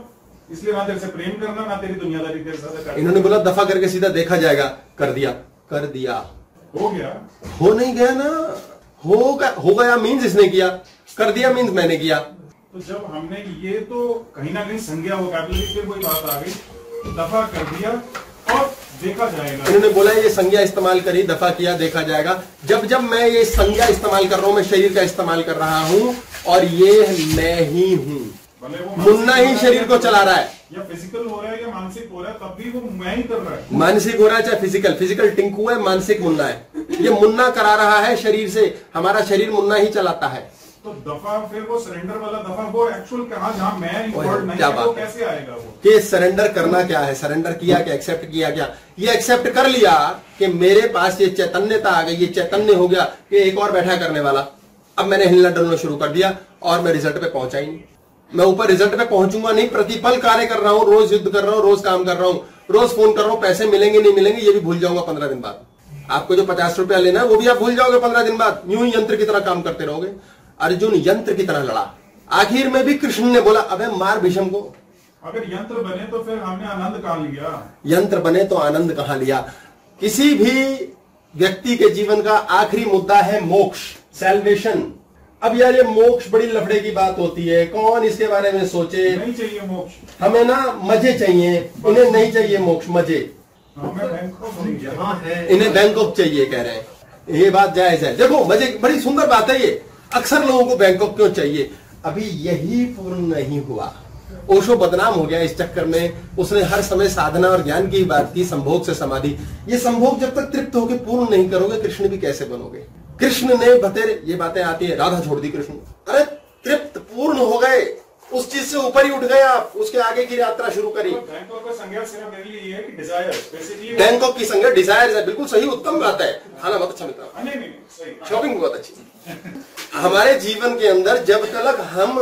इसलिए ना तेरे से प्रेम करना, ना तेरी दुनियादारी तेरे साथ। इन्होंने बोला दफा करके सीधा देखा जाएगा, कर दिया, हो गया, हो नहीं गया ना, हो गया मीन्स इसने किया, कर दिया मीन्स मैंने किया। तो जब हमने ये तो कहीं ना कहीं संज्ञा वोकैबुलरी की कोई बात आ गई, दफा कर दिया और देखा जाएगा। इन्होंने बोला ये संज्ञा इस्तेमाल करी, दफा किया, देखा जाएगा। जब जब मैं ये संज्ञा इस्तेमाल कर रहा हूँ, मैं शरीर का इस्तेमाल कर रहा हूँ, और ये मैं ही हूँ, मुन्ना ही शरीर को चला रहा है। या फिजिकल हो रहा है या मानसिक हो रहा है, तब भी वो मैं ही कर रहा है। मानसिक हो रहा है चाहे फिजिकल, फिजिकल टिंकू है, मानसिक मुन्ना है। ये मुन्ना करा रहा है शरीर से, हमारा शरीर मुन्ना ही चलाता है। तो दफा फिर वो सरेंडर वाला दफा, वो एक्चुअल कहां जहां मैं इन्वॉल्व नहीं है, वो कैसे आएगा? वो कि सरेंडर करना क्या है, सरेंडर किया क्या, एक्सेप्ट किया क्या? ये एक्सेप्ट कर लिया कि मेरे पास ये चैतन्यता आ गई, ये चैतन्य हो गया कि एक और बैठा करने वाला। अब मैंने हिलना डुलना शुरू कर दिया और मैं रिजल्ट पे पहुंचा ही नहीं। मैं ऊपर रिजल्ट पे पहुंचूंगा नहीं, प्रतिपल कार्य कर रहा हूँ, रोज युद्ध कर रहा हूँ, रोज काम कर रहा हूँ, रोज फोन कर रहा हूँ, पैसे मिलेंगे नहीं मिलेंगे ये भी भूल जाऊंगा 15 दिन बाद। आपको जो 50 रुपया लेना है वो भी आप भूल जाओगे 15 दिन बाद, यूं ही यंत्र की तरह काम करते रहोगे। अर्जुन यंत्र की तरह लड़ा, आखिर में भी कृष्ण ने बोला अबे मार भीष्म को। अगर यंत्र बने तो फिर हमने आनंद कहां लिया, यंत्र बने तो आनंद कहां लिया। किसी भी व्यक्ति के जीवन का आखिरी मुद्दा है मोक्ष, सैल्वेशन। अब यार ये मोक्ष बड़ी लफड़े की बात होती है, कौन इसके बारे में सोचे। नहीं चाहिए मोक्ष हमें, ना मजे चाहिए उन्हें, नहीं चाहिए मोक्ष, मजे हमें बैंकॉक है, इन्हें बैंकॉक चाहिए कह रहे हैं। ये बात जायज है, देखो मजे बड़ी सुंदर बात है ये, अक्सर लोगों को बैंकॉक क्यों चाहिए? अभी यही पूर्ण नहीं हुआ। ओशो बदनाम हो गया इस चक्कर में, उसने हर समय साधना और ज्ञान की बात की, संभोग से समाधि। ये संभोग जब तक तृप्त होकर पूर्ण नहीं करोगे, कृष्ण भी कैसे बनोगे? कृष्ण ने बतेरे, ये बातें आती है, राधा छोड़ दी कृष्ण, अरे तृप्त पूर्ण हो गए, उस चीज से ऊपर ही उठ गए आप, उसके आगे की यात्रा शुरू करी। बैंकॉक का संज्ञा सिर्फ मेरे लिए है कि डिजायर्स, बेसिकली बैंकॉक की संज्ञा डिजायर्स है, बिल्कुल सही, उत्तम बात है। खाना बहुत अच्छा मिलता है, शॉपिंग बहुत अच्छी। हमारे जीवन के अंदर जब तक हम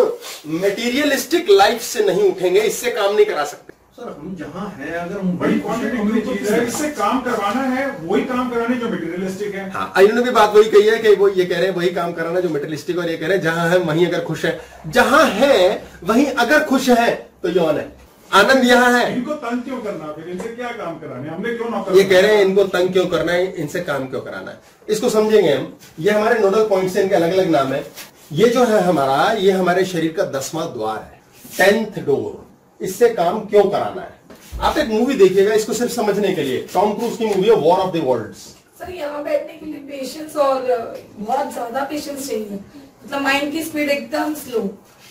मटेरियलिस्टिक लाइफ से नहीं उठेंगे, इससे काम नहीं करा सकते। सर हम जहाँ हैं अगर हम बड़ी क्वांटिटी में चीज है इससे काम करवाना है, वही काम कराने जो मटेरियलिस्टिक है। हाँ, इन्होंने भी बात वही कही है कि वो ये कह रहे हैं वही काम कराना जो मटेरियलिस्टिक, और ये कह रहे हैं जहाँ है वहीं अगर खुश है, जहाँ है वहीं अगर खुश है तो यौन है, आनंद यहाँ है। इनको तंग क्यों करना, फिर इनसे क्या काम कराने, हमने क्यों ना ये कह रहे हैं इनको तंग क्यों करना है, इनसे काम क्यों कराना है, इसको समझेंगे हम। ये हमारे नोडल पॉइंट्स हैं, इनके अलग अलग नाम है। ये जो है हमारा, ये हमारे शरीर का 10वां द्वार है, 10th डोर। इससे काम क्यों कराना है, आप एक मूवी देखिएगा इसको सिर्फ समझने के लिए। टॉम क्रूज की मूवी है war of the world's. Sir यहाँ बैठने के लिए पेशेंस और बहुत ज्यादा पेशेंस चाहिए, मतलब माइंड की स्पीड एकदम स्लो,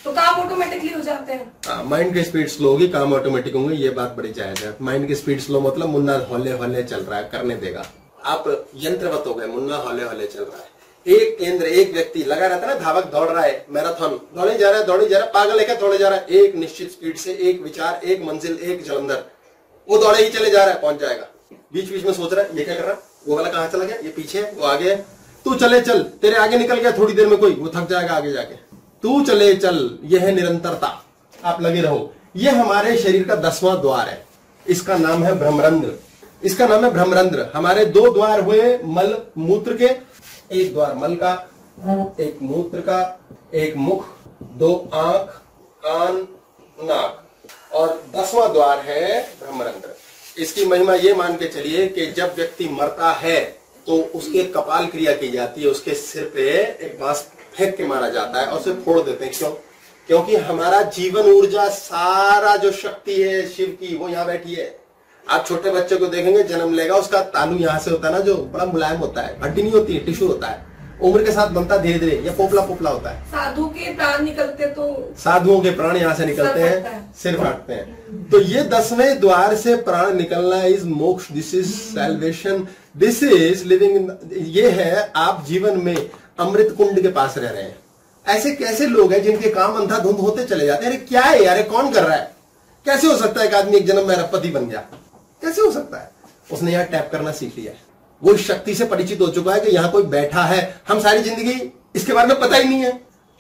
तो काम ऑटोमेटिकली हो जाते हैं। माइंड की स्पीड स्लो होगी, काम ऑटोमेटिक होंगे, ये बात बड़ी जायज है। माइंड की स्पीड स्लो मतलब मुन्ना हौले हौले चल रहा है, करने देगा। आप यंत्रवत हो गए, मुन्ना हौले हौले चल रहा है। एक केंद्र, एक व्यक्ति लगा रहता है ना, धावक दौड़ रहा है, मैराथन दौड़े जा रहा है, पागल है क्या, दौड़े जा रहा है। एक निश्चित स्पीड से, एक विचार, एक मंजिल, एक जलंधर, वो दौड़े ही चले जा रहा है, पहुंच जाएगा। बीच बीच में सोच रहा है ये क्या कर रहा, वो वाला कहाँ चला गया, ये पीछे है, वो आगे है, तू चले चल, तेरे आगे निकल गया थोड़ी देर में कोई, वो थक जाएगा आगे जाके, तू चले चल। यह है निरंतरता, आप लगे रहो। यह हमारे शरीर का 10वां द्वार है, इसका नाम है ब्रह्मरंध्र। इसका नाम है ब्रह्मरंध्र। हमारे 2 द्वार हुए मल मूत्र के, एक द्वार मल का, एक मूत्र का, एक मुख, 2 आंख, कान, नाक, और 10वां द्वार है ब्रह्मरंध्र। इसकी महिमा ये मान के चलिए कि जब व्यक्ति मरता है तो उसके कपाल क्रिया की जाती है, उसके सिर पे एक बांस फेंक के मारा जाता है और उसे फोड़ देते हैं। क्यों? क्योंकि हमारा जीवन ऊर्जा, सारा जो शक्ति है शिव की, वो यहाँ बैठी है। आप छोटे बच्चे को देखेंगे, जन्म लेगा, उसका तालू यहाँ से होता है ना, जो बड़ा मुलायम होता है, हड्डी नहीं होती है, टिश्यू होता है, उम्र के साथ बनता धीरे धीरे, यह पोपला पोपला होता है। साधु के प्राण निकलते, तो साधुओं के प्राण यहाँ से निकलते हैं, सिर फाटते हैं। तो ये 10वें द्वार से प्राण निकलना इज मोक्ष, this is salvation, this is living. ये है आप जीवन में अमृत कुंड के पास रह रहे हैं। ऐसे कैसे लोग हैं जिनके काम अंधाधुंध होते चले जाते हैं। अरे क्या है यार, कौन कर रहा है, कैसे हो सकता है एक आदमी एक जन्म में अरबपति बन गया, कैसे हो सकता है। उसने यहाँ टैप करना सीख लिया है, वो शक्ति से परिचित हो चुका है कि यहाँ कोई बैठा है। हम सारी जिंदगी इसके बारे में पता ही नहीं है,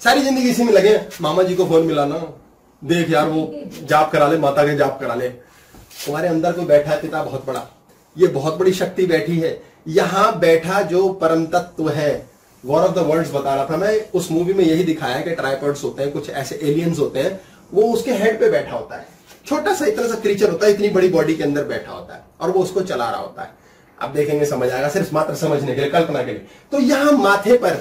सारी जिंदगी इसी में लगे, मामा जी को फोन मिलाना, देख यार वो जाप करा ले, माता के जाप करा ले। हमारे अंदर कोई बैठा है पिता बहुत बड़ा, ये बहुत बड़ी शक्ति बैठी है यहाँ, बैठा जो परम तत्व है। वॉर ऑफ द वर्ल्ड्स बता रहा था मैं, उस मूवी में यही दिखाया है कि ट्राइपॉड्स होते हैं, कुछ ऐसे एलियंस होते हैं, वो उसके हेड पे बैठा होता है, छोटा सा इतना सा क्रीचर होता है, इतनी बड़ी बॉडी के अंदर बैठा होता है, और वो उसको चला रहा होता है। आप देखेंगे समझ आएगा, सिर्फ मात्र समझने के लिए, कल्पना के लिए। तो यहाँ माथे पर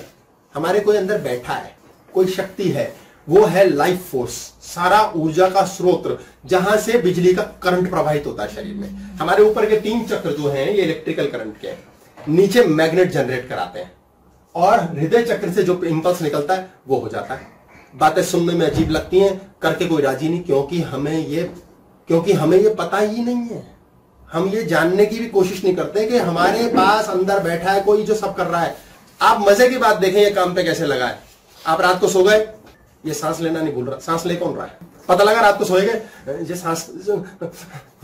हमारे कोई अंदर बैठा है, कोई शक्ति है, वो है लाइफ फोर्स, सारा ऊर्जा का स्रोत, जहां से बिजली का करंट प्रवाहित होता है शरीर में। हमारे ऊपर के 3 चक्र जो है ये इलेक्ट्रिकल करंट के हैं, नीचे मैग्नेट जनरेट कराते हैं, और हृदय चक्र से जो इंपल्स निकलता है वो हो जाता है। बातें सुनने में अजीब लगती हैं, करके कोई राजी नहीं, क्योंकि हमें ये पता ही नहीं है। हम ये जानने की भी कोशिश नहीं करते कि हमारे पास अंदर बैठा है कोई जो सब कर रहा है। आप मजे की बात देखें, ये काम पे कैसे लगा है। आप रात को सो गए, ये सांस लेना नहीं भूल रहा, सांस ले कौन रहा है, पता लगा रात को सोए गए, ये सांस,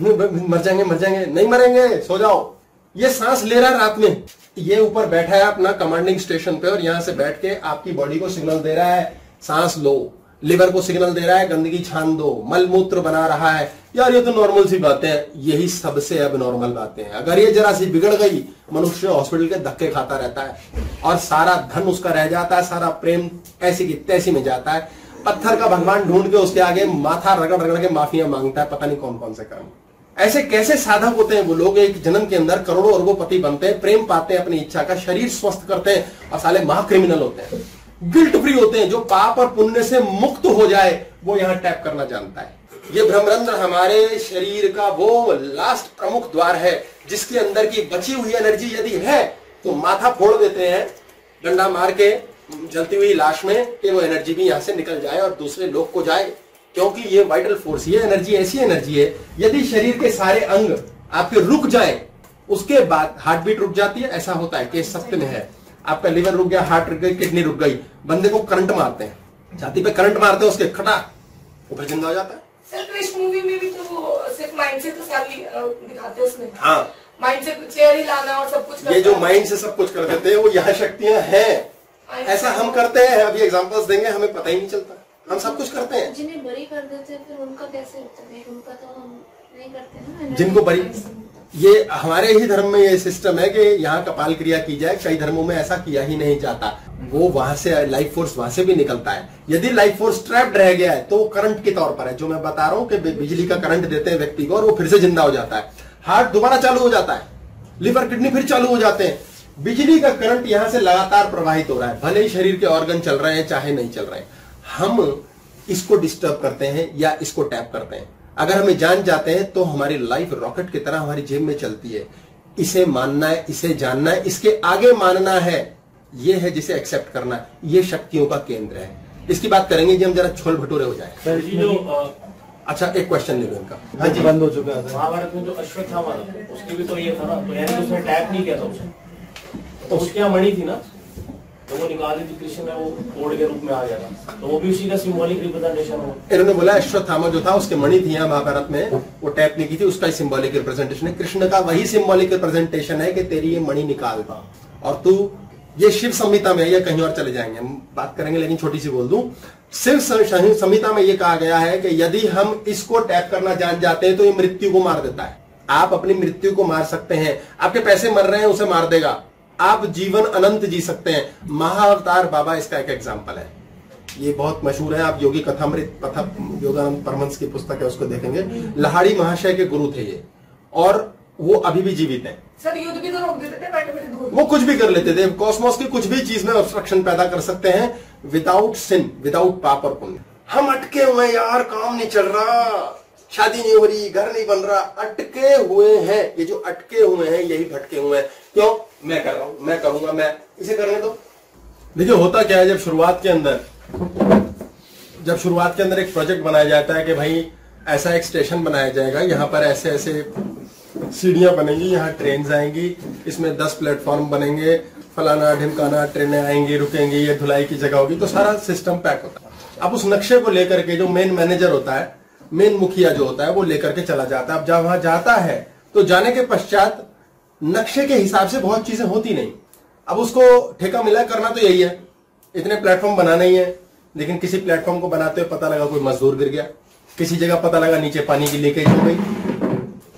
मर जाएंगे, नहीं मरेंगे, सो जाओ। ये सांस ले रहा है रात में, ये ऊपर बैठा है अपना कमांडिंग स्टेशन पे, और यहां से बैठ के आपकी बॉडी को सिग्नल दे रहा है, सांस लो, लिवर को सिग्नल दे रहा है, गंदगी छान दो, मलमूत्र बना रहा है। यार ये तो नॉर्मल सी बातें हैं, यही सबसे अब नॉर्मल बातें हैं। अगर ये जरा सी बिगड़ गई, मनुष्य हॉस्पिटल के धक्के खाता रहता है, और सारा धन उसका रह जाता है, सारा प्रेम ऐसी की तैसी में जाता है, पत्थर का भगवान ढूंढ के उसके आगे माथा रगड़ रगड़ के माफिया मांगता है, पता नहीं कौन कौन से कर्म। ऐसे कैसे साधक होते हैं वो लोग, एक जन्म के अंदर करोड़ों अरबों पति बनते हैं, प्रेम पाते हैं अपनी इच्छा का, शरीर स्वस्थ करते हैं, और साले महा क्रिमिनल होते हैं, गिल्ट फ्री होते हैं। जो पाप और पुण्य से मुक्त हो जाए वो यहाँ टैप करना जानता है। ये ब्रह्मरंध्र हमारे शरीर का वो लास्ट प्रमुख द्वार है, जिसके अंदर की बची हुई एनर्जी यदि है तो माथा फोड़ देते हैं डंडा मार के जलती हुई लाश में, कि वो एनर्जी भी यहाँ से निकल जाए और दूसरे लोग को जाए। क्योंकि ये वाइटल फोर्स, ये एनर्जी ऐसी एनर्जी है, यदि शरीर के सारे अंग आपके रुक जाएं, उसके बाद हार्ट बीट रुक जाती है। ऐसा होता है कि सत्य में है, आपका लिवर रुक गया, हार्ट रुक गई, किडनी रुक गई, बंदे को करंट मारते हैं, छाती पे करंट मारते हैं, उसके खटाक ऊपर जिंदा हो जाता है। सर मूवी में भी तो सिर्फ माइंड से तो सारी दिखाते हैं उसमें। हाँ, माइंड से कुछ लाना और सब कुछ, ये जो माइंड से सब कुछ कर देते हैं वो यहाँ शक्तियां हैं। ऐसा हम करते हैं, अभी एग्जाम्पल्स देंगे, हमें पता ही नहीं चलता। हम सब कुछ करते हैं। जिन्हें बरी कर देते हैं फिर उनका कैसे होता है? उनका तो हम नहीं करते हैं ना, जिनको बरी। ये हमारे ही धर्म में ये सिस्टम है कि यहाँ कपाल क्रिया की जाए, कई धर्मों में ऐसा किया ही नहीं जाता। वो वहां से लाइफ फोर्स वहां से भी निकलता है। यदि लाइफ फोर्स ट्रैप्ड रह गया है तो करंट के तौर पर है, जो मैं बता रहा हूँ कि बिजली का करंट देते हैं व्यक्ति को और वो फिर से जिंदा हो जाता है, हार्ट दोबारा चालू हो जाता है, लिवर किडनी फिर चालू हो जाते हैं। बिजली का करंट यहाँ से लगातार प्रवाहित हो रहा है, भले ही शरीर के ऑर्गन चल रहे हैं चाहे नहीं चल रहे हैं। हम इसको डिस्टर्ब करते हैं या इसको टैप करते हैं, अगर हमें जान जाते हैं तो हमारी लाइफ रॉकेट की तरह हमारी जेब में चलती है। इसे मानना है, इसे जानना है, इसके आगे मानना है, ये है जिसे एक्सेप्ट करना है। ये शक्तियों का केंद्र है, इसकी बात करेंगे जी हम, जरा छोल भटूरे हो जाए सर जी। जो अच्छा एक क्वेश्चन ले लो इनका। हाँ जी, बंद हो चुका है। महाभारत में जो अश्वत्थ था उसकी भी तो ये था ना, तो यानी कि उसने टैप नहीं किया था, उसे तो उसकी मणि थी ना, तो वो निकाली थी कृष्ण ने, वो कोड के रूप में आ गया था, तो वो भी उसी का सिंबॉलिक रिप्रेजेंटेशन हो। इन्होंने बोला अश्वत्थामा जो था उसके मणि थी महाभारत में, वो टैप नहीं की थी, उसका सिंबॉलिक रिप्रेजेंटेशन है। कृष्ण का वही सिंबॉलिक रिप्रेजेंटेशन है कि तेरी ये मणि निकाल था और तू। ये शिव संहिता में या कहीं और चले जाएंगे, हम बात करेंगे, लेकिन छोटी सी बोल दूं, शिव संहिता में ये कहा गया है कि यदि हम इसको टैप करना जान जाते हैं तो ये मृत्यु को मार देता है। आप अपनी मृत्यु को मार सकते हैं, आपके पैसे मर रहे हैं उसे मार देगा, आप जीवन अनंत जी सकते हैं। महाअवतार बाबा इसका एक एग्जाम्पल है, ये बहुत मशहूर है। आप योगी कथामृत योगानंद परमहंस की पुस्तक है उसको देखेंगे, लहाड़ी महाशय के गुरु थे ये और वो अभी भी जीवित हैं। सर युद्ध भी तो रोक देते थे, वो कुछ भी कर लेते थे, कॉस्मोस की कुछ भी चीज में ऑब्स्ट्रक्शन पैदा कर सकते हैं विदाउट सिन, विदाउट पाप और पुण्य। हम अटके हुए यार, काम नहीं चल रहा, शादी नहीं हो रही, घर नहीं बन रहा, अटके हुए हैं। ये जो अटके हुए हैं यही भटके हुए हैं। क्यों? मैं कर रहा हूं, मैं कहूंगा, मैं इसे करने दो। देखिए होता क्या है, जब शुरुआत के अंदर एक प्रोजेक्ट बनाया जाता है कि भाई ऐसा एक स्टेशन बनाया जाएगा, यहाँ पर ऐसे ऐसे सीढ़ियां बनेंगी, यहाँ ट्रेन आएंगी, इसमें 10 प्लेटफॉर्म बनेंगे, फलाना ढिमकाना, ट्रेनें आएंगी, रुकेंगी, ये धुलाई की जगह होगी, तो सारा सिस्टम पैक होता है। अब उस नक्शे को लेकर के जो मेन मैनेजर होता है, मेन मुखिया जो होता है, वो लेकर के चला जाता है। अब जब वहां जाता है तो जाने के पश्चात नक्शे के हिसाब से बहुत चीजें होती नहीं। अब उसको ठेका मिला, करना तो यही है, इतने प्लेटफॉर्म बनाना ही है, लेकिन किसी प्लेटफॉर्म को बनाते हुए पता लगा कोई मजदूर गिर गया, किसी जगह पता लगा नीचे पानी की लीकेज हो गई,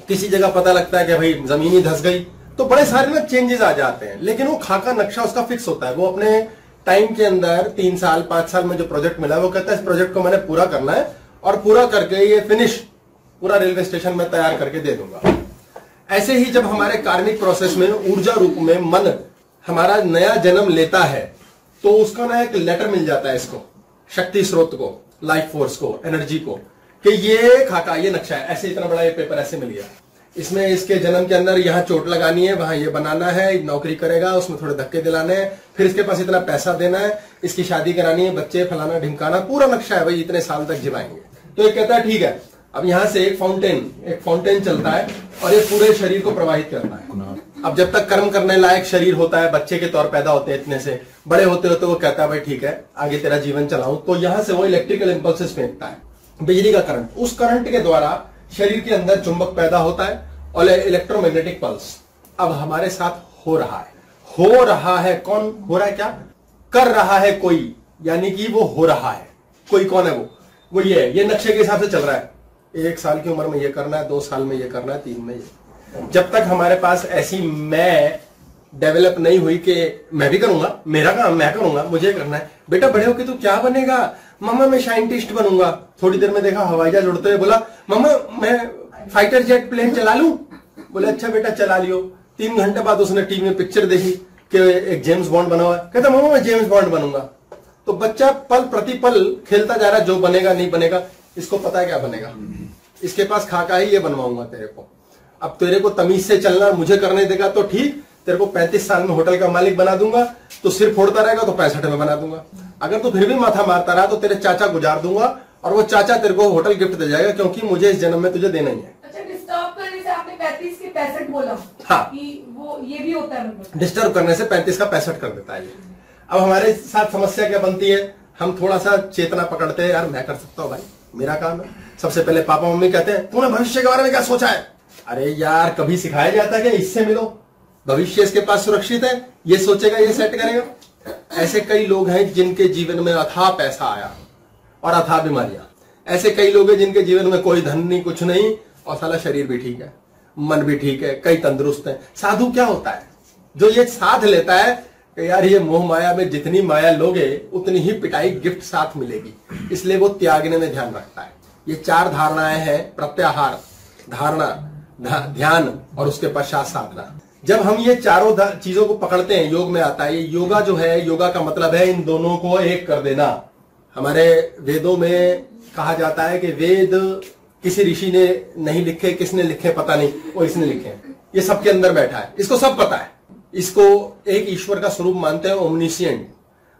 किसी जगह पता लगता है कि भाई जमीन ही धस गई, तो बड़े सारे ना चेंजेस आ जाते हैं। लेकिन वो खाका नक्शा उसका फिक्स होता है, वो अपने टाइम के अंदर 3 साल 5 साल में जो प्रोजेक्ट मिला है वो कहता है इस प्रोजेक्ट को मैंने पूरा करना है और पूरा करके ये फिनिश पूरा रेलवे स्टेशन में तैयार करके दे दूंगा। ऐसे ही जब हमारे कार्मिक प्रोसेस में ऊर्जा रूप में मन हमारा नया जन्म लेता है तो उसका ना एक लेटर मिल जाता है, इसको शक्ति स्रोत को, लाइफ फोर्स को, एनर्जी को, कि ये खाका, ये नक्शा है, ऐसे इतना बड़ा ये पेपर ऐसे मिल गया, इसमें इसके जन्म के अंदर यहाँ चोट लगानी है, वहां ये बनाना है, नौकरी करेगा, उसमें थोड़े धक्के दिलाने हैं, फिर इसके पास इतना पैसा देना है, इसकी शादी करानी है, बच्चे फलाना ढिमकाना, पूरा नक्शा है भाई, इतने साल तक जिवाएंगे। तो ये कहता है ठीक है। अब यहाँ से एक फाउंटेन चलता है और ये पूरे शरीर को प्रवाहित करता है। अब जब तक कर्म करने लायक शरीर होता है, बच्चे के तौर पैदा होते हैं, इतने से बड़े होते होते वो कहता है भाई ठीक है आगे तेरा जीवन चलाऊं, तो यहाँ से वो इलेक्ट्रिकल इंपल्सेस फेंकता है, बिजली का करंट। उस करंट के द्वारा शरीर के अंदर चुंबक पैदा होता है और इलेक्ट्रोमैग्नेटिक पल्स। अब हमारे साथ हो रहा है कौन हो रहा है, क्या कर रहा है कोई, यानी कि वो हो रहा है कोई। कौन है वो ये है, ये नक्शे के हिसाब से चल रहा है, 1 साल की उम्र में ये करना है, 2 साल में ये करना है, 3 में ये। जब तक हमारे पास ऐसी मैं डेवलप नहीं हुई कि मैं भी करूंगा, मेरा काम मैं करूंगा, मुझे करना है, बेटा बड़े होके तू क्या बनेगा, मामा मैं साइंटिस्ट बनूंगा। थोड़ी देर में देखा हवाई जहाज उड़ते हुए, बोला मामा मैं फाइटर जेट प्लेन चला लूं, बोले अच्छा बेटा चला लियो। 3 घंटे बाद उसने टीवी में पिक्चर देखी कि एक जेम्स बॉन्ड बना हुआ है, कहता मामा मैं जेम्स बॉन्ड बनूंगा। तो बच्चा पल प्रति पल खेलता जा रहा, जो बनेगा नहीं बनेगा इसको पता है क्या बनेगा, इसके पास खाका है, ये बनवाऊंगा तेरे को, अब तेरे को तमीज से चलना, मुझे करने देगा तो ठीक, तेरे को 35 साल में होटल का मालिक बना दूंगा, तो सिर फोड़ता रहेगा तो 65 में बना दूंगा, अगर तू फिर भी माथा मारता रहा तो तेरे चाचा गुजार दूंगा और वो चाचा तेरे को होटल गिफ्ट दे जाएगा, क्योंकि मुझे इस जन्म में तुझे देना ही है। अच्छा डिस्टर्ब करने से आपने 35 के 65 बोला, हाँ कि वो ये भी होता है, डिस्टर्ब करने से 35 का 65 कर देता है। अब हमारे साथ समस्या क्या बनती है, हम थोड़ा सा चेतना पकड़ते हैं, यार मैं कर सकता हूँ भाई, मेरा काम है। सबसे पहले पापा मम्मी कहते हैं तूने भविष्य के बारे में क्या सोचा है, अरे यार कभी सिखाया जाता है कि इससे मिलो, भविष्य इसके पास सुरक्षित है, ये सोचेगा, ये सेट करेगा। ऐसे कई लोग हैं जिनके जीवन में अथाह पैसा आया, और अथाह बीमारियां। ऐसे कई लोग हैं जिनके जीवन में कोई धन नहीं, कुछ नहीं, और साला शरीर भी ठीक है, मन भी ठीक है, कई तंदुरुस्त हैं। साधु क्या होता है? जो ये साथ लेता है कि यार ये मोह माया में जितनी माया लोगे उतनी ही पिटाई गिफ्ट साथ मिलेगी, इसलिए वो त्यागने में ध्यान रखता है। ये चार धारणाएं हैं, प्रत्याहार, धारणा, ध्यान और उसके पश्चात साधना। जब हम ये चारों चीजों को पकड़ते हैं योग में आता है। ये योगा जो है, योगा का मतलब है इन दोनों को एक कर देना। हमारे वेदों में कहा जाता है कि वेद किसी ऋषि ने नहीं लिखे, किसने लिखे पता नहीं, वो इसने लिखे। ये सबके अंदर बैठा है, इसको सब पता है, इसको एक ईश्वर का स्वरूप मानते हैं, ओमनिशिएंट,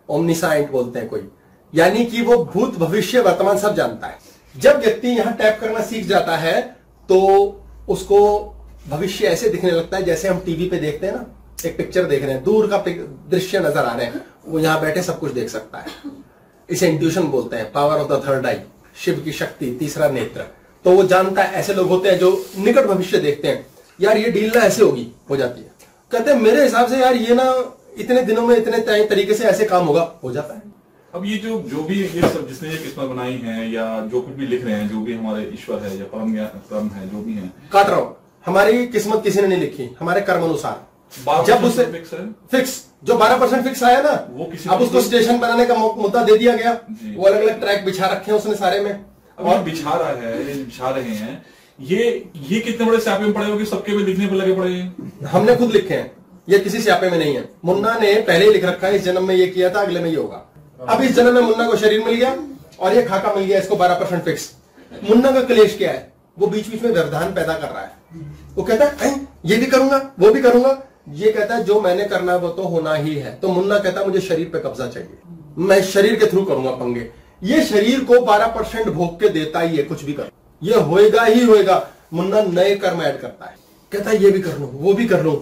ओमनिसाइंट बोलते हैं कोई, यानी कि वो भूत भविष्य वर्तमान सब जानता है। जब व्यक्ति यहाँ टैप करना सीख जाता है तो उसको भविष्य ऐसे दिखने लगता है जैसे हम टीवी पे देखते हैं ना, एक पिक्चर देख रहे हैं, दूर का दृश्य नजर आ रहे हैं, वो यहां बैठे सब कुछ देख सकता है। इसे इंट्यूशन बोलते हैं, power of the third eye, Shiv की शक्ति, तीसरा नेत्र। तो वो जानता है। ऐसे लोग होते हैं जो निकट भविष्य देखते हैं, यार ये डील ना ऐसे होगी, हो जाती है। कहते हैं मेरे हिसाब से यार ये ना इतने दिनों में इतने तरीके से ऐसे काम होगा, हो जाता है। अब ये जो भी ये सब जिसने ये किस्मत बनाई है या जो कुछ भी लिख रहे हैं, जो भी हमारे ईश्वर है या परम है, जो भी है, काट रहा हूं, हमारी किस्मत किसी ने नहीं लिखी, हमारे कर्म अनुसार। जब उससे फिक्स जो 12% फिक्स आया ना, वो किसी अब उसको स्टेशन बनाने का मुद्दा दे दिया गया, वो अलग अलग ट्रैक बिछा रखे हैं उसने सारे में। अब और बिछा रहा है, बिछा रहे हैं ये कितने बड़े स्यापे में पड़े हो कि सबके में लिखने पर लगे पड़े हैं। हमने खुद लिखे हैं, ये किसी स्यापे में नहीं है। मुन्ना ने पहले ही लिख रखा है, इस जन्म में ये किया था, अगले में ये होगा। अब इस जन्म में मुन्ना को शरीर मिल गया और ये खाका मिल गया, इसको 12% फिक्स। मुन्ना का क्लेश क्या है? वो बीच बीच में व्यवधान पैदा कर रहा है। वो कहता है ये भी करूंगा, वो भी करूंगा, ये कहता है जो मैंने करना है वो तो होना ही है। तो मुन्ना कहता है मुझे शरीर पे कब्जा चाहिए, मैं शरीर के थ्रू करूंगा पंगे। ये शरीर को 12% भोग के देता ही है, कुछ भी कर ये होएगा ही होएगा। मुन्ना नए कर्म ऐड करता है, कहता है ये भी कर लू, वो भी कर लू,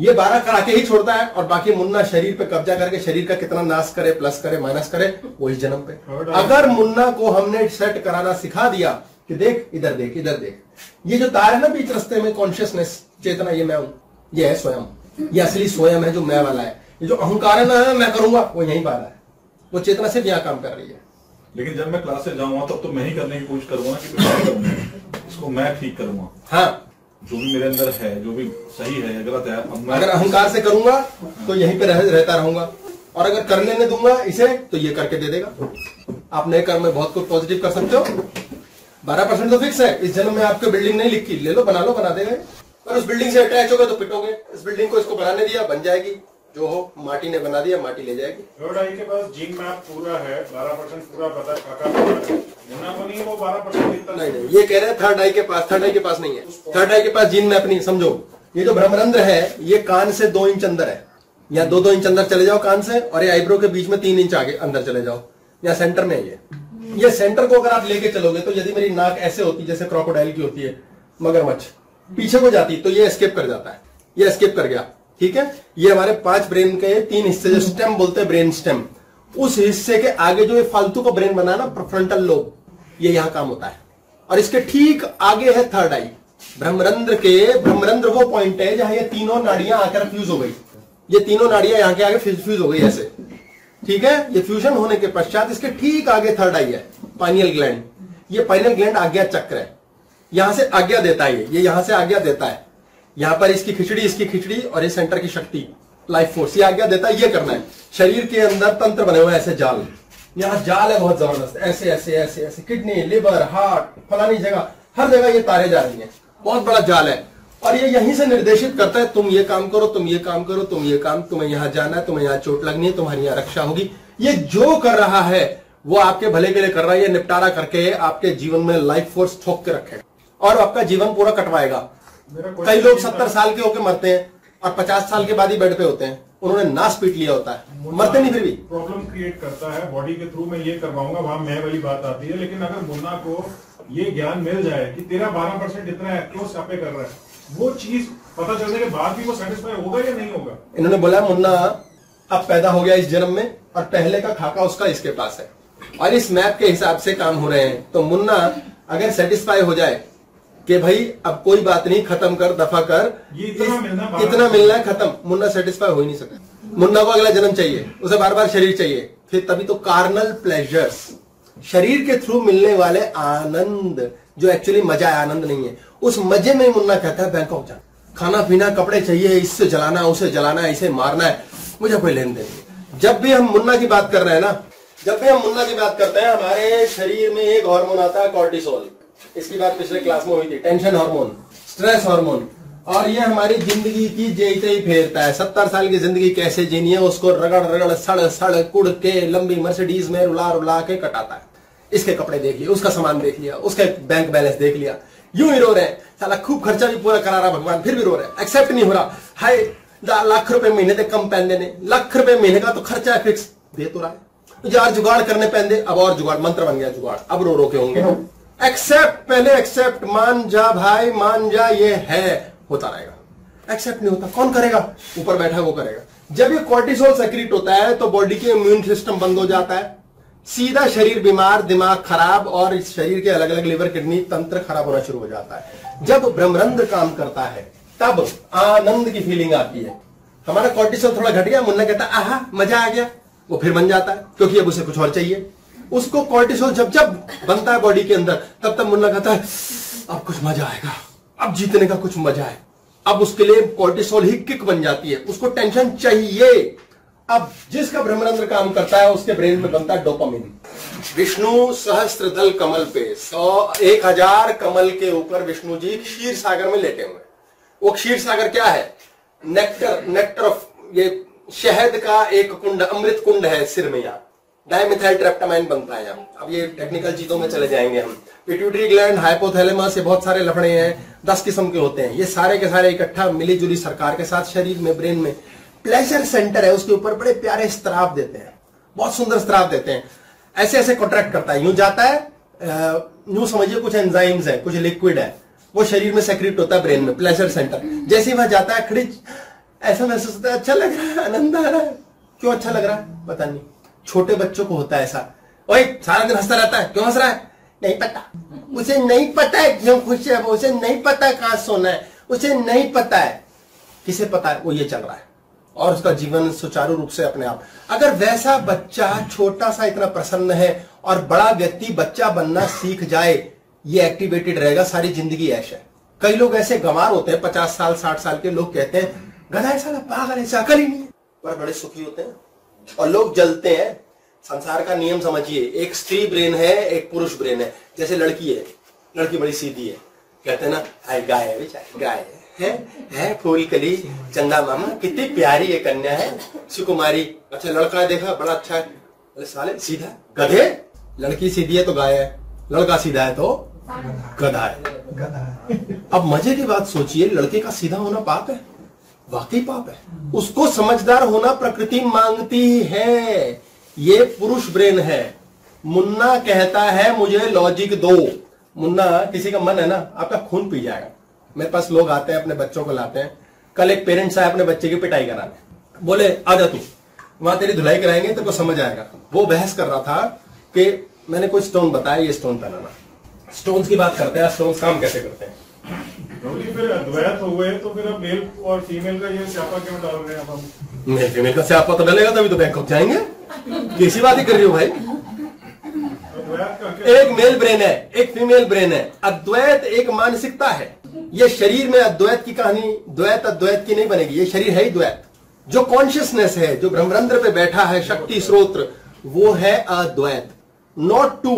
ये 12 करा के ही छोड़ता है। और बाकी मुन्ना शरीर पे कब्जा करके शरीर का कितना नाश करे, प्लस करे, माइनस करे, वो इस जन्म पे। अगर मुन्ना को हमने सेट कराना सिखा दिया कि देख इधर, देख इधर, देख ये जो तार है ना बीच रास्ते में, कॉन्शियसनेस, चेतना, ये मैं हूं, ये है स्वयं, ये असली स्वयं है जो मैं वाला है। ये जो अहंकार है ना मैं करूंगा, वो यहीं वाला है, वो चेतना सिर्फ यहाँ काम कर रही है। लेकिन जब मैं क्लास से जाऊंगा तब तो मैं ही करने की कोशिश करूंगा कि इसको मैं ठीक करूंगा। हाँ, जो भी मेरे अंदर है, जो भी सही है, गलत है, अगर अहंकार से करूंगा तो यहीं पर रहता रहूंगा, और अगर कर लेने दूंगा इसे तो ये करके दे देगा। आप नए कर्म में बहुत कुछ पॉजिटिव कर सकते हो। 12% तो फिक्स है, इस जन्म में आपको बिल्डिंग नहीं लिखी, ले लो, बना लो, बना देगा। पर उस बिल्डिंग से अटैच होगा तो पिटोगे। इस बिल्डिंग को इसको बनाने दिया, बन जाएगी, जो हो माटी ने बना दिया, माटी ले जाएगी। के पास जीन मैप पूरा है, 12% पूरा पता है, वो 12% नहीं, ये कह रहे हैं थर्ड आई के पास। थर्ड आई के पास नहीं है, थर्ड आई के पास जीन मैप नहीं। समझो ये जो भ्रमरंध्र है ये कान से 2 इंच अंदर है, या 2-2 इंच अंदर चले जाओ कान से, और ये आईब्रो के बीच में 3 इंच आगे अंदर चले जाओ, या सेंटर में ये सेंटर को अगर आप लेके चलोगे तो यदि मेरी नाक ऐसे होती जैसे क्रोकोडाइल की होती है, मगरमच्छ पीछे को जाती तो ये एस्केप कर जाता है, ये एस्केप कर गया, ठीक है। ये हमारे 5 ब्रेन के 3 हिस्से जो स्टेम बोलते हैं, ब्रेन स्टेम, उस हिस्से के आगे जो ये फालतू का ब्रेन बना ना, प्रोफ्रंटल लोब, ये यहां काम होता है। और इसके ठीक आगे है थर्ड आई, भ्रमरंध्र वो पॉइंट है जहां ये तीनों नाड़ियां आकर फ्यूज हो गई, ये तीनों नाड़ियां यहां के आगे फ्यूज हो गई ऐसे, ठीक है। ये फ्यूजन होने के पश्चात इसके ठीक आगे थर्ड आई है, पाइनियल ग्लैंड। ये पाइनियल ग्लैंड आज्ञा चक्र है, यहां से आज्ञा देता है, ये यहां से आज्ञा देता है। यहां पर इसकी खिचड़ी और ये सेंटर की शक्ति, लाइफ फोर्स, ये आज्ञा देता है, ये करना है। शरीर के अंदर तंत्र बने हुए ऐसे जाल, यहाँ जाल है बहुत जबरदस्त, ऐसे ऐसे ऐसे ऐसे, किडनी, लिवर, हार्ट, फलानी जगह, हर जगह ये तारे जा रही है, बहुत बड़ा जाल है। और ये यहीं से निर्देशित करता है, तुम ये काम करो, तुम ये काम करो, तुम ये काम, तुम्हें यहां जाना है, तुम्हें यहां चोट लगनी है, तुम्हारी यहां रक्षा होगी। ये जो कर रहा है वो आपके भले के लिए कर रहा है, ये निपटारा करके आपके जीवन में लाइफ फोर्स ठोक के रखेगा और आपका जीवन पूरा कटवाएगा। कई लोग 70 साल के होकर मरते हैं और 50 साल के बाद ही बेड पे होते हैं, उन्होंने नाश पीट लिया होता है, मरते नहीं फिर भी। प्रॉब्लम क्रिएट करता है बॉडी के थ्रू, मैं ये करवाऊंगा, वहां मैं वाली बात आती है। लेकिन अगर मुन्ना को ये ज्ञान मिल जाए कि तेरा 12% इतना है, क्यों छापे कर रहा है, वो चीज पता चलने के बाद भी वो सेटिस्फाई होगा या नहीं होगा। इन्होंने बोला मुन्ना अब पैदा हो गया इस जन्म में और पहले का खाका उसका इसके पास है और इस मैप के हिसाब से काम हो रहे हैं। तो मुन्ना अगर सेटिस्फाई हो जाए कि भाई अब कोई बात नहीं, खत्म कर, दफा कर, ये इतना मिलना है, खत्म, मुन्ना सेटिस्फाई हो ही नहीं सकता। मुन्ना को अगला जन्म चाहिए, उसे बार बार शरीर चाहिए, फिर तभी तो कार्नल प्लेजर्स, शरीर के थ्रू मिलने वाले आनंद, जो एक्चुअली मजा है, आनंद नहीं है, उस मजे में मुन्ना कहता है बैंकॉक जाना, खाना पीना, कपड़े चाहिए, इससे जलाना, उसे जलाना, इसे मारना है, मुझे कोई लेन देन नहीं। जब भी हम मुन्ना की बात कर रहे हैं ना, जब भी हम मुन्ना की बात करते हैं, हमारे शरीर में एक हार्मोन आता है कॉर्टिसोल, इसकी बात पिछले क्लास में हुई थी, टेंशन हार्मोन, स्ट्रेस हार्मोन, और ये हमारी जिंदगी की जेते ही फेरता है। 70 साल की जिंदगी कैसे जीनी है उसको रगड़ रगड़ सड़ सड़ कुड़ के लंबी मर्सिडीज में रुला रुला के कटाता है। इसके कपड़े देख लिए, उसका सामान देख लिया, उसका बैंक बैलेंस देख लिया, यूं ही रो रहे हैं, साला खूब खर्चा भी पूरा करा रहा भगवान, फिर भी रो रहे हैं, एक्सेप्ट नहीं हो रहा। हाय 1 लाख रुपए महीने से कम पहन देने, 1 लाख रुपए महीने का तो खर्चा है फिक्स, दे तो रहा है, जार जुगाड़ करने पहन दे, अब और जुगाड़, मंत्र बन गया जुगाड़, अब रो रो के होंगे। एक्सेप्ट, पहले एक्सेप्ट, मान जा भाई मान जा, ये है, होता रहेगा, एक्सेप्ट नहीं होता, कौन करेगा, ऊपर बैठा वो करेगा। जब ये कॉर्टिसोल सेक्रेट होता है तो बॉडी के इम्यून सिस्टम बंद हो जाता है, सीधा शरीर बीमार, दिमाग खराब, और इस शरीर के अलग अलग लिवर किडनी तंत्र खराब होना शुरू हो जाता है। जब ब्रह्मरंध्र काम करता है तब आनंद की फीलिंग आती है। हमारा कॉर्टिसोल थोड़ा घट गया, मुन्ना कहता है आहा मजा आ गया, वो फिर बन जाता है क्योंकि अब उसे कुछ और चाहिए। उसको कॉर्टिसोल जब जब बनता है बॉडी के अंदर तब तब मुन्ना कहता है अब कुछ मजा आएगा, अब जीतने का कुछ मजा है, अब उसके लिए कॉर्टिसोल ही किक बन जाती है, उसको टेंशन चाहिए। अब जिसका ब्रह्मरंध्र काम करता है उसके ब्रेन में बनता है डोपामिन। विष्णु सहस्त्र दल कमल पे 1,000 कमल के ऊपर विष्णु जी क्षीर सागर में लेटे हुए। वो क्षीर सागर क्या है? नेक्टर, नेक्टर, ये शहद का एक कुंड, अमृत कुंड है सिर में, यहाँ डायमिथाइल ट्रेप्टामाइन बनता है यहाँ। अब ये टेक्निकल चीजों में चले जाएंगे हम। पिट्यूटरी ग्लैंड, हाइपोथैलेमस, ये बहुत सारे लफड़े हैं, 10 किस्म के होते हैं, ये सारे के सारे इकट्ठा मिली जुली सरकार के साथ शरीर में, ब्रेन में। प्लेजर सेंटर है, उसके ऊपर बड़े प्यारे स्त्राव देते हैं, बहुत सुंदर स्त्राव देते हैं, ऐसे ऐसे कॉन्ट्रैक्ट करता है, यूं जाता है, यूं समझिए कुछ एंजाइम्स है, कुछ लिक्विड है, वो शरीर में सेक्रेट होता है ब्रेन में, प्लेजर सेंटर। जैसे ही वहां जाता है खिड़च ऐसा महसूस होता है, अच्छा लग रहा है, आनंद आ रहा है। क्यों अच्छा लग रहा है पता नहीं, छोटे बच्चों को होता है ऐसा, ओए सारा दिन हंसता रहता है, क्यों हंस रहा है नहीं पता, उसे नहीं पता है क्यों खुश है, उसे नहीं पता है कहां सोना है, उसे नहीं पता है, किसे पता है, वो ये चल रहा है और उसका जीवन सुचारू रूप से अपने आप। अगर वैसा बच्चा छोटा सा इतना प्रसन्न है और बड़ा व्यक्ति बच्चा बनना सीख जाए, ये एक्टिवेटेड रहेगा, सारी जिंदगी ऐश है। कई लोग ऐसे गंवार होते हैं, 50 साल 60 साल के लोग कहते हैं गधा है साला, पागल है, अकल ही नहीं है, पर बड़े सुखी होते हैं। और लोग जलते हैं। संसार का नियम समझिए, एक स्त्री ब्रेन है, एक पुरुष ब्रेन है। जैसे लड़की है, लड़की बड़ी सीधी है, कहते हैं ना हाय गाय है, बेचारी गाय है फूल कली चंदा मामा, कितनी प्यारी ये कन्या है, सुकुमारी। अच्छा लड़का है, देखा बड़ा अच्छा है, अरे साले सीधा गधे। लड़की सीधी है तो गाय है, लड़का सीधा है तो गधा है। अब मजे की बात सोचिए, लड़के का सीधा होना पाप है, वाकई पाप है, उसको समझदार होना प्रकृति मांगती है। ये पुरुष ब्रेन है। मुन्ना कहता है मुझे लॉजिक दो। मुन्ना किसी का मन है ना, आपका खून पी जाएगा। मेरे पास लोग आते हैं अपने बच्चों को लाते हैं। कल एक पेरेंट्स आया अपने बच्चे की पिटाई कराने, बोले आ जा तू, वहां तेरी धुलाई कराएंगे, तेरे को समझ आएगा। वो बहस कर रहा था कि मैंने कोई स्टोन बताया, ये स्टोन बनाना। स्टोन्स की बात करते हैं, स्टोन्स काम कैसे करते हैं। फिर अद्वैत हुए तो फिर अब मेल और फीमेल का ये स्यापा क्यों डाल रहे हैं हम? नहीं, फीमेल का स्यापा तो डलेगा तभी तो बैंकॉक जाएंगे। कैसी बात ही कर रही हो भाई। एक मेल ब्रेन है, एक फीमेल ब्रेन है। अद्वैत एक मानसिकता है। ये शरीर में अद्वैत की कहानी द्वैत अद्वैत की नहीं बनेगी। ये शरीर है ही द्वैत। जो कॉन्शियसनेस है, जो ब्रह्मरंध्र पे बैठा है शक्ति स्रोत्र, वो है अद्वैत। Not two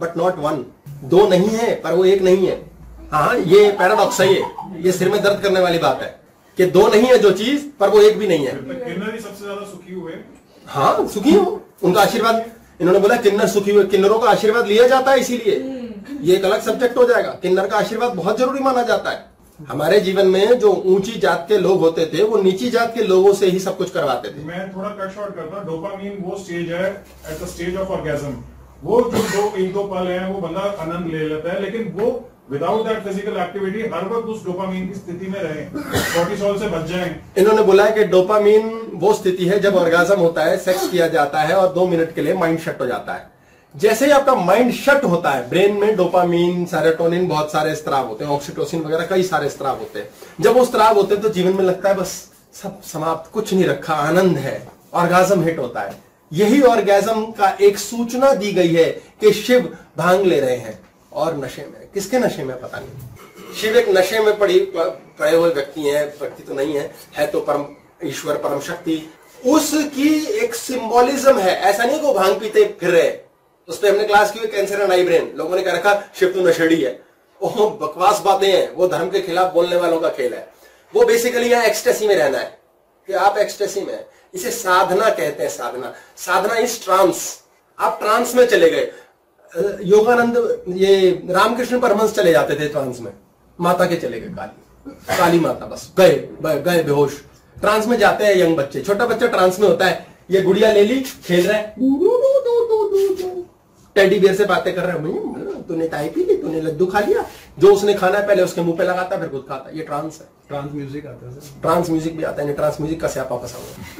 but not one. दो नहीं है पर वो एक नहीं है। हाँ, ये पैराडॉक्स है, ये सिर में दर्द करने वाली बात है कि दो नहीं है जो चीज, पर वो एक भी नहीं है। किन्नर ही सबसे ज्यादा सुखी हुए। हाँ, सुखी हो, उनका आशीर्वाद। इन्होंने बोला किन्नर सुखी हुए, किन्नरों का आशीर्वाद लिया जाता है, इसीलिए ये एक अलग सब्जेक्ट हो जाएगा। किन्नर का आशीर्वाद बहुत जरूरी माना जाता है। हमारे जीवन में जो ऊंची जात के लोग होते थे वो नीची जात के लोगों से ही सब कुछ करवाते थे। मैं थोड़ा कट शॉर्ट करता। डोपामिन वो स्टेज है, at the stage of orgasm, वो जो 1-2 पल है वो बंदा आनंद ले लेता है, लेकिन वो विदाउट दैट फिजिकल एक्टिविटी हर वक्त उस डोपामीन की स्थिति में रहे, कॉर्टिसोल से बच जाएं। इन्होंने बोला है कि डोपामीन वो स्थिति है जब ऑर्गाज्म होता है, सेक्स किया जाता है और 2 मिनट के लिए माइंड शट हो जाता है। जैसे ही आपका माइंड शट होता है, ब्रेन में डोपामीन, सेरोटोनिन, बहुत सारे स्त्राव होते हैं, ऑक्सीटोसिन वगैरह कई सारे स्त्राव होते हैं। जब वो स्त्राव होते हैं तो जीवन में लगता है बस सब समाप्त, कुछ नहीं रखा, आनंद है, ऑर्गाज्म हिट होता है। यही ऑर्गेज्म का एक सूचना दी गई है कि शिव भांग ले रहे हैं और नशे में, किसके नशे में पता नहीं। शिव एक नशे में पड़े हुए व्यक्ति हैं, व्यक्ति तो नहीं है तो परम ईश्वर परम शक्ति, उसकी एक सिंबोलिज्म है। ऐसा नहीं को भांग पीते फिर रहे। उस पर हमने क्लास की हुई कैंसर एंड आई ब्रेन, लोगों ने कह रखा शिव तो नशेड़ी है, वो बकवास बातें हैं, वो धर्म के खिलाफ बोलने वालों का खेल है। वो बेसिकली यहाँ एक्सटेसी में रहना है कि आप एक्सटेसी में। इसे साधना कहते हैं, साधना, साधना इस ट्रांस, आप ट्रांस में चले गए। योगानंद ये रामकृष्ण परमहंस चले जाते थे ट्रांस में, माता के चले गए, काली माता, बस गए बेहोश। ट्रांस में जाते हैं यंग बच्चे, छोटा बच्चा ट्रांस में होता है, ये गुड़िया ले ली, खेल रहा है, टेडी बियर से बातें कर रहा है, तूने चाय पी ली, तूने लड्डू खा लिया, जो उसने खाना है पहले उसके मुंह पे लगाता फिर खुद खाता। ये ट्रांस है। ट्रांस म्यूजिक आता है, ट्रांस म्यूजिक भी आता है, ट्रांस म्यूजिक का स्यापा फंसा हुआ है।